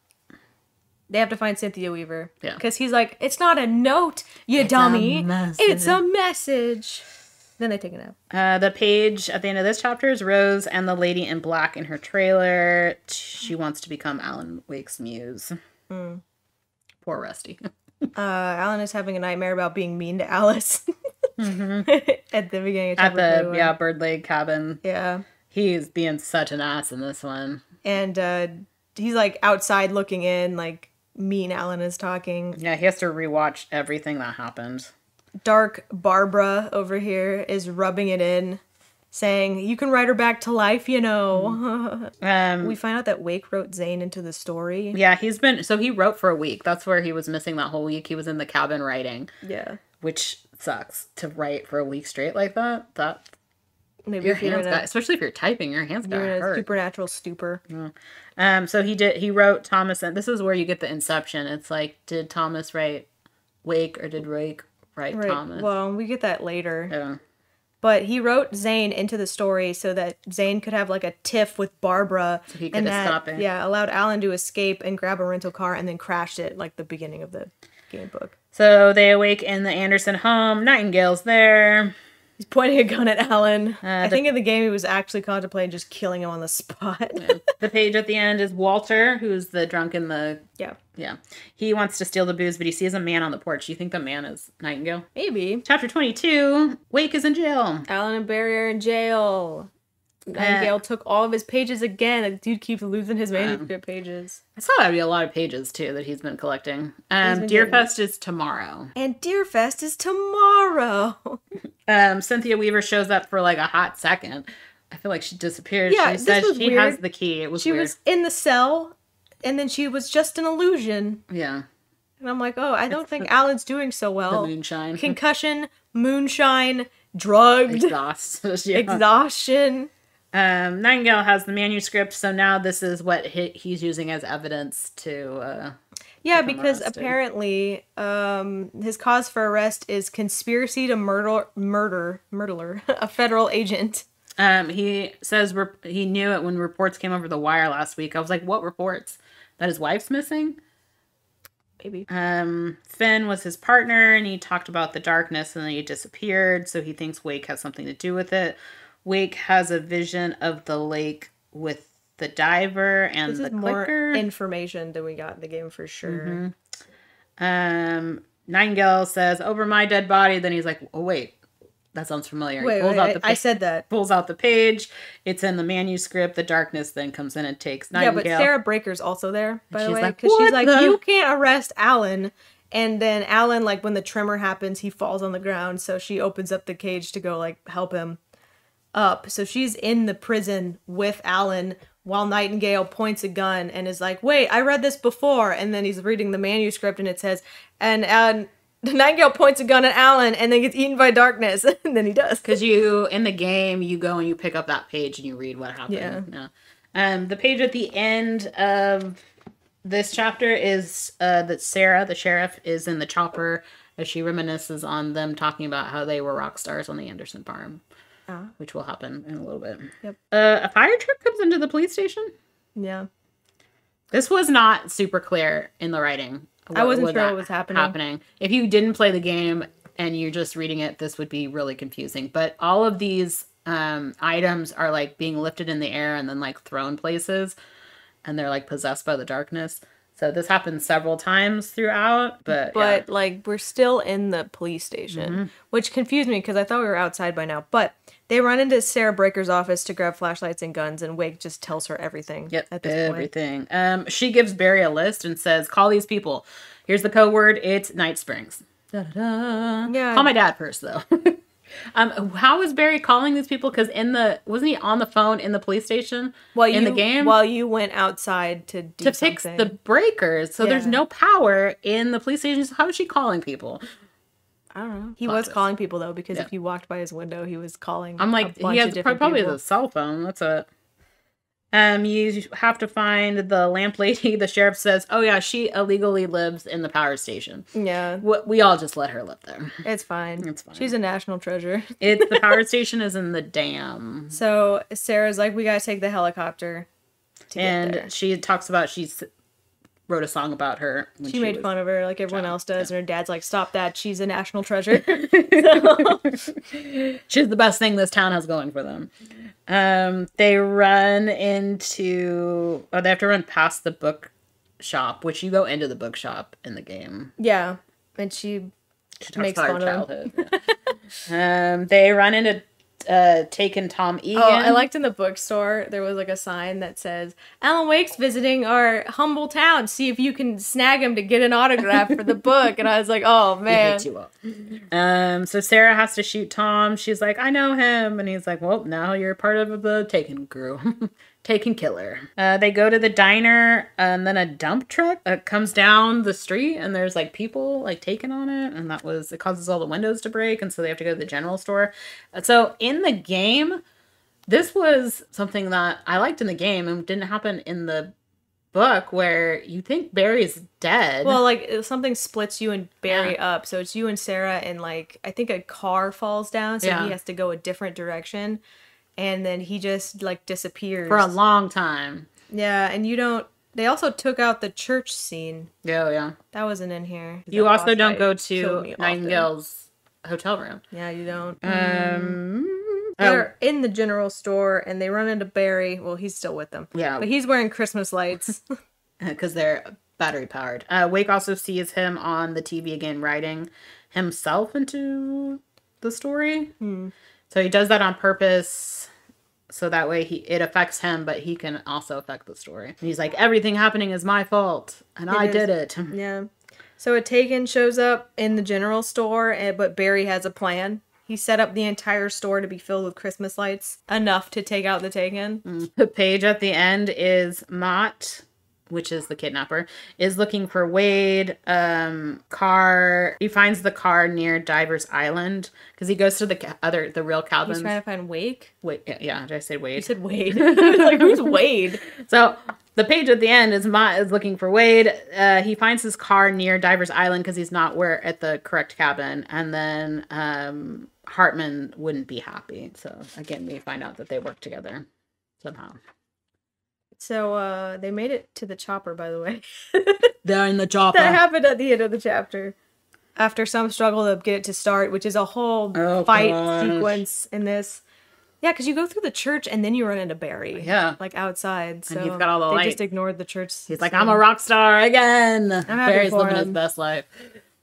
They have to find Cynthia Weaver. Yeah. Because he's like, it's not a note, you dummy. It's a message. Then they take it out. The page at the end of this chapter is Rose and the lady in black in her trailer. She wants to become Alan Wake's muse. Mm. Poor Rusty. Alan is having a nightmare about being mean to Alice. At the beginning of chapter 21. Yeah, Bird Lake cabin. Yeah. He's being such an ass in this one. And he's like outside looking in, like mean Alan is talking. Yeah, he has to rewatch everything that happened. Dark Barbara over here is rubbing it in, saying, you can write her back to life, you know. We find out that Wake wrote Zane into the story. Yeah, he wrote for a week. That's where he was missing that whole week. He was in the cabin writing. Yeah. Which sucks, to write for a week straight like that. Maybe your hands got, especially if you're typing, your hands got hurt. You're in a supernatural stupor. Yeah. So he wrote Thomas, and this is where you get the inception. It's like, did Thomas write Wake, or did Wake write Thomas? Well, we get that later. Yeah. But he wrote Zane into the story so that Zane could have like a tiff with Barbara. So he could stop it. Yeah, allowed Alan to escape and grab a rental car and then crashed it like the beginning of the game book. So they awake in the Anderson home. Nightingale's there. He's pointing a gun at Alan. I think in the game he was actually contemplating just killing him on the spot. Yeah. The page at the end is Walter, who's the drunk in the... Yeah. Yeah. He wants to steal the booze, but he sees a man on the porch. You think the man is Nightingale? Maybe. Chapter 22, Wake is in jail. Alan and Barry are in jail. Nightingale took all of his pages again. The dude keeps losing his manuscript pages. I saw that'd be a lot of pages, too, that he's been collecting. Deerfest is tomorrow. And Deerfest is tomorrow. Cynthia Weaver shows up for like a hot second. I feel like she disappeared. Yeah, she says she has the key. It was weird. She was in the cell, and then she was just an illusion. Yeah. And I'm like, oh, I don't think Alan's doing so well. The moonshine. Concussion, moonshine, drugged. Exhaustion. Nightingale has the manuscript, so now this is what he's using as evidence to... Yeah, because apparently his cause for arrest is conspiracy to murder a federal agent. He says he knew it when reports came over the wire last week. I was like, what reports? That his wife's missing? Maybe. Finn was his partner, and he talked about the darkness, and then he disappeared, so he thinks Wake has something to do with it. Wake has a vision of the lake with the diver and this the is clicker. More information than we got in the game for sure. Mm-hmm. Nightingale says, over my dead body. Then he's like, oh, wait, that sounds familiar. Wait, I said that. Pulls out the page. It's in the manuscript. The darkness then comes in and takes Nightingale. Yeah, but Sarah Breaker's also there, by the way. Because she's like, you can't arrest Alan. And then Alan, like when the tremor happens, he falls on the ground. So she opens up the cage to go like help him up. So she's in the prison with Alan while Nightingale points a gun and is like, wait, I read this before. And then he's reading the manuscript and it says, and Nightingale points a gun at Alan and then gets eaten by darkness. And then he does. Because you, in the game, you go and you pick up that page and you read what happened. Yeah. Yeah. The page at the end of this chapter is that Sarah, the sheriff, is in the chopper as she reminisces on them talking about how they were rock stars on the Anderson farm. Which will happen in a little bit. Yep. A fire truck comes into the police station? Yeah. This was not super clear in the writing. I wasn't sure what was happening. If you didn't play the game and you're just reading it, this would be really confusing. But all of these items are like being lifted in the air and then like thrown places. And they're like possessed by the darkness. So this happens several times throughout, but like we're still in the police station, which confused me because I thought we were outside by now. But they run into Sarah Breaker's office to grab flashlights and guns, and Wake just tells her everything. Yep, at this everything. Point. She gives Barry a list and says, "Call these people. Here's the code word. It's Night Springs." Da, da, da. Yeah. Call my dad first, though. How is Barry calling these people? Because wasn't he on the phone in the police station in the game? While you went outside to do something. Fix the breakers. So there's no power in the police station. So how is she calling people? I don't know. He was calling people, though, because if you walked by his window, he was calling I'm like, he has probably a cell phone. That's it. You have to find the lamp lady. The sheriff says, oh, yeah, she illegally lives in the power station. Yeah. We all just let her live there. It's fine. It's fine. She's a national treasure. The power station is in the dam. So Sarah's like, we got to take the helicopter to get there. She talks about she's wrote a song about her. When she made fun of her like everyone else does. Yeah. And her dad's like, stop that. She's a national treasure. She's the best thing this town has going for them. They run into... Oh, they have to run past the bookshop, which you go into the bookshop in the game. Yeah. And she talks makes about fun her childhood. Yeah. They run into... Taken Tom Egan. Oh, I liked in the bookstore, there was like a sign that says, Alan Wake's visiting our humble town. See if you can snag him to get an autograph for the book. And I was like, oh, man. He hates you all. So Sarah has to shoot Tom. She's like, I know him. And he's like, well, now you're part of the Taken crew. Taken killer. They go to the diner and then a dump truck comes down the street and there's like people like taken on it and it causes all the windows to break and so they have to go to the general store. So in the game, this was something that I liked in the game and didn't happen in the book where you think Barry's dead. Well, like, something splits you and Barry up. So it's you and Sarah, and, like, I think a car falls down, so he has to go a different direction. And then he just, like, disappears. For a long time. Yeah, and you don't... They also took out the church scene. Oh, yeah. That wasn't in here. You also don't go to Nightingale's hotel room. Yeah, you don't. They're in the general store, and they run into Barry. Well, he's still with them. Yeah. But he's wearing Christmas lights. Because they're battery-powered. Wake also sees him on the TV again, writing himself into the story. Hmm. So he does that on purpose... So that way it affects him, but he can also affect the story. And he's like, everything happening is my fault, and I did it. Yeah. So a Taken shows up in the general store, but Barry has a plan. He set up the entire store to be filled with Christmas lights, enough to take out the Taken. Mm. The page at the end is Mott, which is the kidnapper, is looking for Wade. He finds the car near Diver's Island because he goes to the real Calvin's. He's trying to find Wake? Wait, yeah, did I say Wade? You said Wade. It's like, who's Wade? So the page at the end is Mott is looking for Wade. He finds his car near Diver's Island because he's not at the correct cabin. And then Hartman wouldn't be happy. So again, we find out that they work together somehow. So, they made it to the chopper, by the way. They're in the chopper. That happened at the end of the chapter. After some struggle to get it to start, which is a whole fight sequence in this. Yeah, because you go through the church and then you run into Barry. Yeah. Like, outside. So and he's got all the light. They just ignored the church. He's like, I'm a rock star again. Barry's living his best life.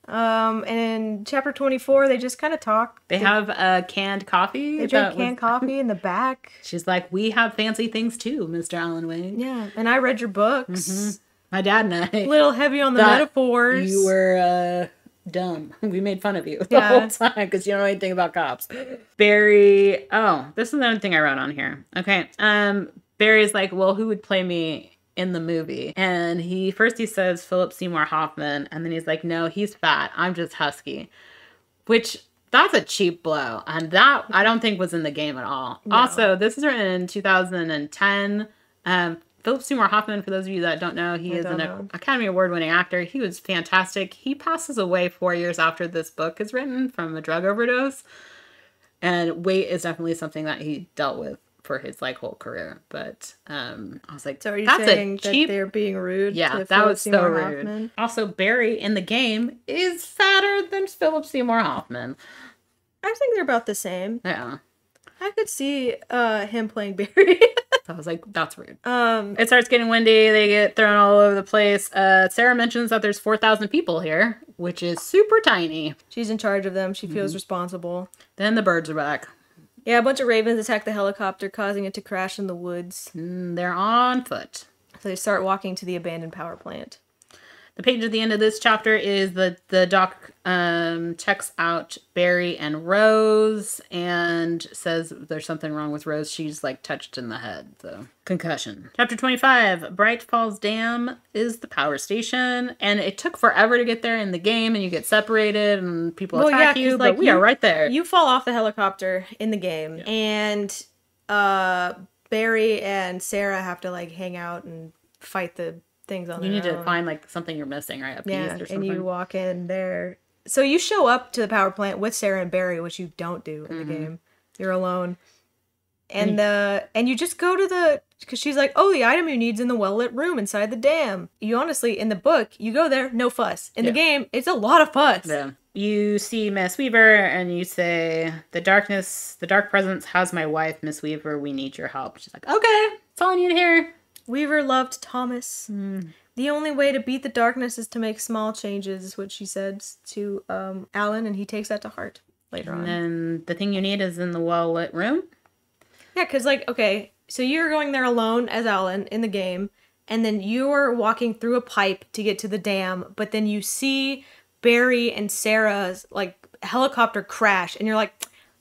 And in chapter 24, they just kind of talk. They have canned coffee. They drink canned coffee in the back. She's like, we have fancy things too, Mr. Alan Wake. Yeah, and I read your books. Mm-hmm. My dad and I. A little heavy on the metaphors. You were dumb. We made fun of you the whole time because you don't know anything about cops. Barry, this is another thing I wrote on here. Okay, Barry's like, well, who would play me in the movie? And he says Philip Seymour Hoffman, and then he's like, no, he's fat, I'm just husky, which that's a cheap blow, and that I don't think was in the game at all. No. Also, this is written in 2010. Philip Seymour Hoffman, for those of you that don't know, he is an Academy Award-winning actor. He was fantastic. He passes away 4 years after this book is written from a drug overdose, and weight is definitely something that he dealt with for his whole career. But I was like, so are you saying that they're being rude? Yeah, that was so rude. Also, Barry in the game is fatter than Philip Seymour Hoffman. I think they're about the same. Yeah, I could see him playing Barry. I was like, that's rude. It starts getting windy. They get thrown all over the place. Sarah mentions that there's 4,000 people here, which is super tiny. She's in charge of them. She feels responsible. Then the birds are back. Yeah, a bunch of ravens attack the helicopter, causing it to crash in the woods. They're on foot. So they start walking to the abandoned power plant. The page at the end of this chapter is the doc checks out Barry and Rose and says there's something wrong with Rose. She's, like, touched in the head, so concussion. Chapter 25, Bright Falls Dam is the power station, and it took forever to get there in the game, and you get separated, and people attack you, but we are right there. You fall off the helicopter in the game, and Barry and Sarah have to, like, hang out and fight the... things on their own. You need to find something you're missing, right? A piece or something. And you walk in there. So you show up to the power plant with Sarah and Barry, which you don't do in the game. You're alone. And and you just go to because she's like, oh, the item you need's in the well-lit room inside the dam. You honestly, in the book, you go there, no fuss. In the game, it's a lot of fuss. Yeah. You see Miss Weaver and you say, the dark presence has my wife, Miss Weaver, we need your help. She's like, okay, that's all I need to hear. Weaver loved Thomas. The only way to beat the darkness is to make small changes, is what she said to Alan, and he takes that to heart later on. And the thing you need is in the well-lit room? Yeah, because, so you're going there alone as Alan in the game, and then you're walking through a pipe to get to the dam, but then you see Barry and Sarah's, helicopter crash, and you're like...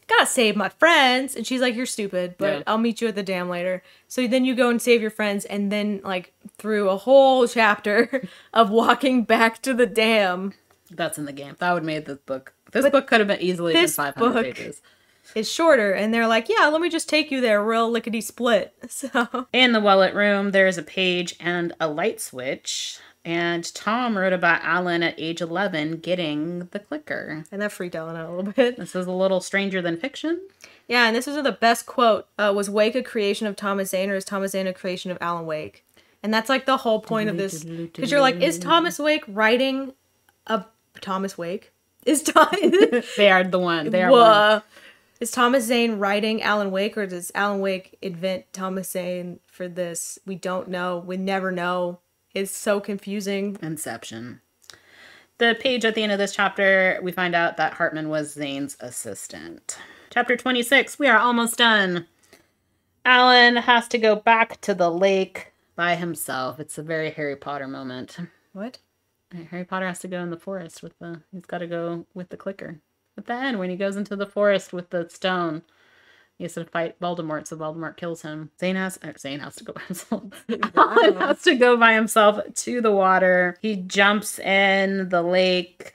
gotta save my friends, and she's like, you're stupid, but I'll meet you at the dam later. So then you go and save your friends, and then through a whole chapter of walking back to the dam. That's in the game. That would have made this book could have been easily 500 pages. is shorter, and they're like, yeah, let me just take you there real lickety-split. So in the wallet room, there's a page and a light switch, and Tom wrote about Alan at age 11 getting the clicker. And that freaked Alan out a little bit. This is a little stranger than fiction. Yeah, and this is the best quote. Was Wake a creation of Thomas Zane, or is Thomas Zane a creation of Alan Wake? And that's like the whole point of this. Because you're like, is Thomas Wake writing a Thomas Wake? Is they are the one. They are one. Is Thomas Zane writing Alan Wake, or does Alan Wake invent Thomas Zane for this? We don't know. We never know. It's so confusing. Inception. The page at the end of this chapter, we find out that Hartman was Zane's assistant. Chapter 26. We are almost done. Alan has to go back to the lake by himself. It's a very Harry Potter moment. What? Harry Potter has to go in the forest with the... He's got to go with the clicker. At the end, when he goes into the forest with the stone... He has to fight Voldemort, so Voldemort kills him. Zane has to go by himself. Alan has to go by himself to the water. He jumps in the lake.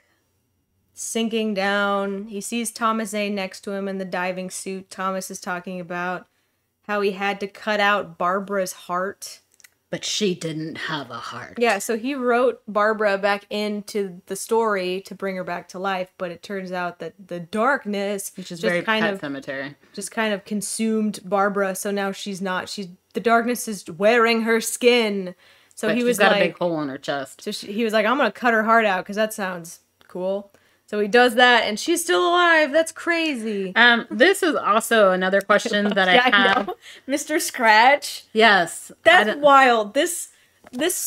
Sinking down. He sees Thomas Zane next to him in the diving suit. Thomas is talking about how he had to cut out Barbara's heart. But she didn't have a heart. Yeah, so he wrote Barbara back into the story to bring her back to life, but it turns out that the darkness, which is very Pet Cemetery, just kind of consumed Barbara. So now the darkness is wearing her skin. So he was like, she's got a big hole in her chest. So he was like, I'm gonna cut her heart out because that sounds cool. So he does that, and she's still alive. That's crazy. This is also another question that I have. Mr. Scratch? Yes. That's wild. This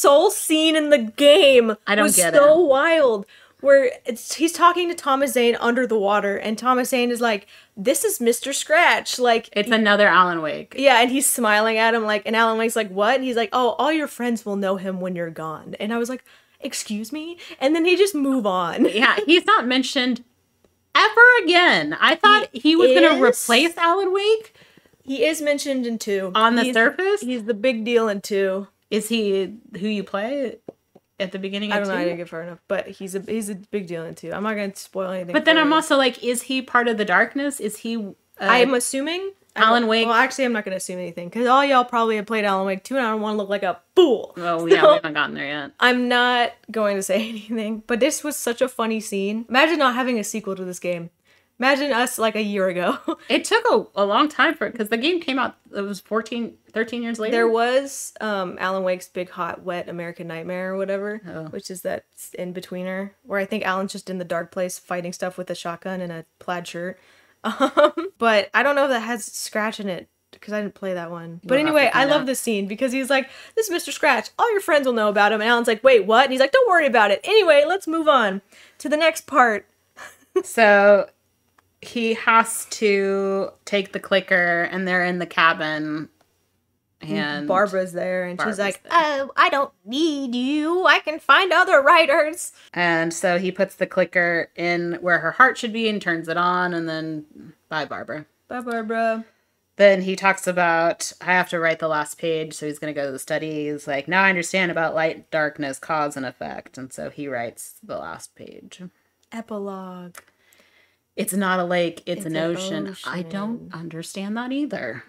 whole scene in the game was so wild. Where he's talking to Thomas Zane under the water, and Thomas Zane is like, this is Mr. Scratch. Like, it's another Alan Wake. Yeah, and he's smiling at him, like, and Alan Wake's like, what? And he's like, oh, all your friends will know him when you're gone. And I was like... Excuse me? And then they just move on. Yeah, he's not mentioned ever again. I thought he was going to replace Alan Wake. He is mentioned in 2. On the surface? He's the big deal in 2. Is he who you play at the beginning of 2? I don't know, I didn't get far enough, but he's a big deal in 2. I'm not going to spoil anything. But then I'm also like, is he part of the darkness? Is he... I'm assuming... Alan Wake. Well, actually, I'm not going to assume anything, because all y'all probably have played Alan Wake 2, and I don't want to look like a fool. Oh, yeah, so we haven't gotten there yet. I'm not going to say anything, but this was such a funny scene. Imagine not having a sequel to this game. Imagine us, like, a year ago. It took a long time for it, because the game came out, it was 13 years later. There was Alan Wake's Big Hot Wet American Nightmare or whatever, which is that in-betweener, where I think Alan's just in the dark place fighting stuff with a shotgun and a plaid shirt. But I don't know if that has Scratch in it, because I didn't play that one. But anyway, I love this scene, because he's like, this is Mr. Scratch. All your friends will know about him. And Alan's like, wait, what? And he's like, don't worry about it. Anyway, let's move on to the next part. So he has to take the clicker, and they're in the cabin. And Barbara's there, and she's like, oh, I don't need you. I can find other writers. And so he puts the clicker in where her heart should be and turns it on, and then bye, Barbara. Bye, Barbara. Then he talks about, I have to write the last page, so he's going to go to the studies. Like, now I understand about light, darkness, cause and effect. And so he writes the last page. Epilogue. It's not a lake, it's an ocean. I don't understand that either.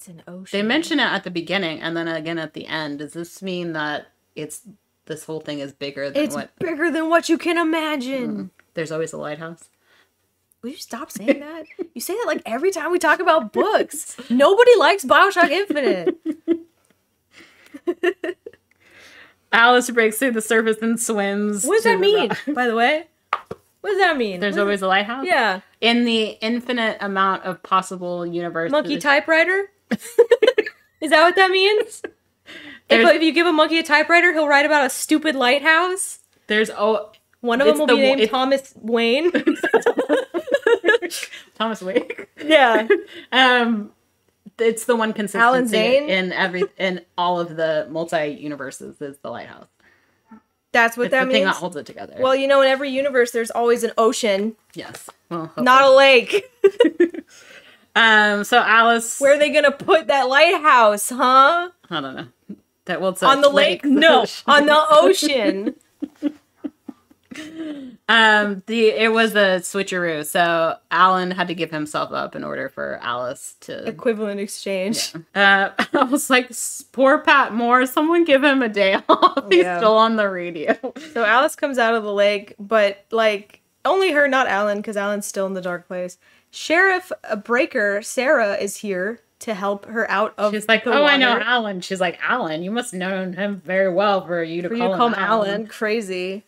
It's an ocean. They mention it at the beginning and then again at the end. Does this mean that this whole thing is bigger than bigger than what you can imagine? There's always a lighthouse. Will you stop saying that? You say that like every time we talk about books. Nobody likes Bioshock Infinite. Alice breaks through the surface and swims. What does that mean, by the way? What does that mean? There's always a lighthouse? Yeah. In the infinite amount of possible universes. Monkey typewriter? Is that what that means? If you give a monkey a typewriter, he'll write about a stupid lighthouse. There's one of them will be named Thomas Wayne. Thomas Wake. Yeah. It's the one consistency Alan Zane? in all of the multi-universes is the lighthouse. That's what that means. The thing that holds it together. Well, you know, in every universe, there's always an ocean. Yes. Well, hopefully. Not a lake. So Alice, where are they gonna put that lighthouse, huh? I don't know. That will on the lake? No, on the ocean. It was a switcheroo, so Alan had to give himself up in order for Alice to equivalent exchange. Yeah. I was like, poor Pat Moore, someone give him a day off. He's still on the radio. So Alice comes out of the lake, but like only her, not Alan, because Alan's still in the dark place. Sheriff Breaker, Sarah, is here to help her out of the water. She's like, oh, I know Alan. She's like, Alan, you must have known him very well for you to call him Alan. Crazy.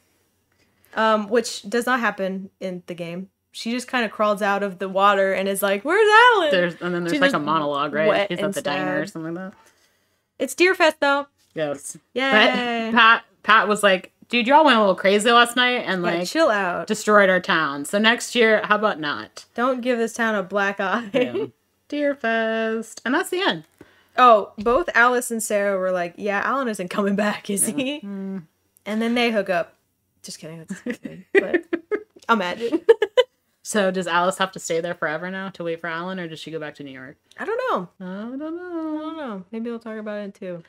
Which does not happen in the game. She just kind of crawls out of the water and is like, where's Alan? And then there's like a monologue, right? He's at the diner or something like that. It's Deerfest, though. Yes. Yeah. But Pat was like, dude, y'all went a little crazy last night and like chill out. Destroyed our town. So next year, how about not? Don't give this town a black eye. Yeah. Deerfest. And that's the end. Oh, both Alice and Sarah were like, yeah, Alan isn't coming back, is he? Mm. And then they hook up. Just kidding. But imagine. So does Alice have to stay there forever now to wait for Alan, or does she go back to New York? I don't know. I don't know. Maybe we'll talk about it too.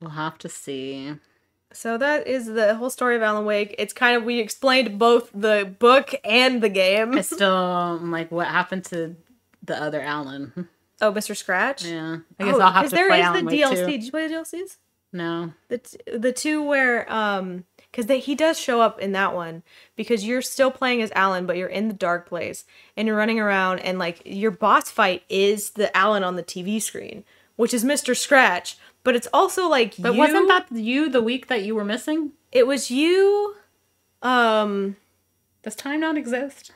We'll have to see. So that is the whole story of Alan Wake. It's kind of, we explained both the book and the game. I still like, what happened to the other Alan? Oh, Mr. Scratch? Yeah. I guess I'll have to play Alan Wake too. There is the DLC. Did you play the DLCs? No. The two where... Because he does show up in that one, because you're still playing as Alan, but you're in the dark place and you're running around, and like your boss fight is the Alan on the TV screen, which is Mr. Scratch. But it's also like, but wasn't that you the week that you were missing? It was you. Does time not exist?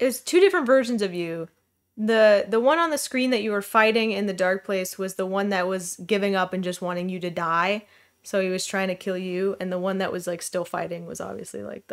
It was two different versions of you. The one on the screen that you were fighting in the dark place was the one that was giving up and just wanting you to die. So he was trying to kill you, and the one that was like still fighting was obviously like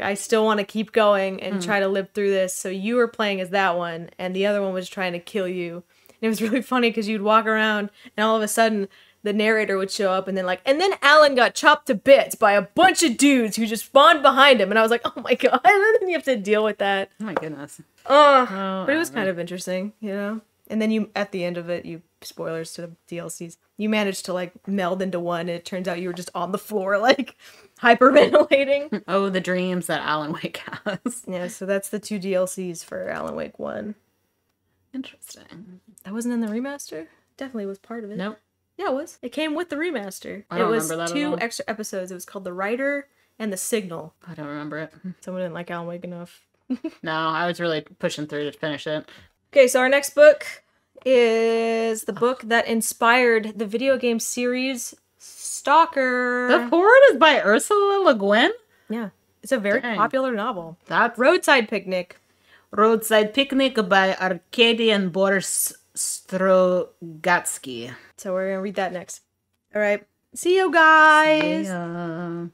I still want to keep going and try to live through this. So you were playing as that one, and the other one was trying to kill you. And it was really funny because you'd walk around, and all of a sudden the narrator would show up, and then like, and then Alan got chopped to bits by a bunch of dudes who just spawned behind him, and I was like, oh my god, and then you have to deal with that. Oh my goodness. But it was kind of interesting, you know. And then you, at the end of it, you, spoilers to the DLCs, you managed to like meld into one, and it turns out you were just on the floor like hyperventilating. Oh, the dreams that Alan Wake has. Yeah, so that's the two DLCs for Alan Wake 1. Interesting. That wasn't in the remaster? Definitely was part of it. Nope. Yeah, it was. It came with the remaster. I don't remember that at all. It was two extra episodes. It was called The Writer and The Signal. I don't remember it. Someone didn't like Alan Wake enough. No, I was really pushing through to finish it. Okay, so our next book is the book that inspired the video game series Stalker. The foreword is by Ursula Le Guin? Yeah. It's a very popular novel. That's Roadside Picnic. Roadside Picnic by Arkady and Boris Strogatsky. So we're going to read that next. All right. See you guys. See ya.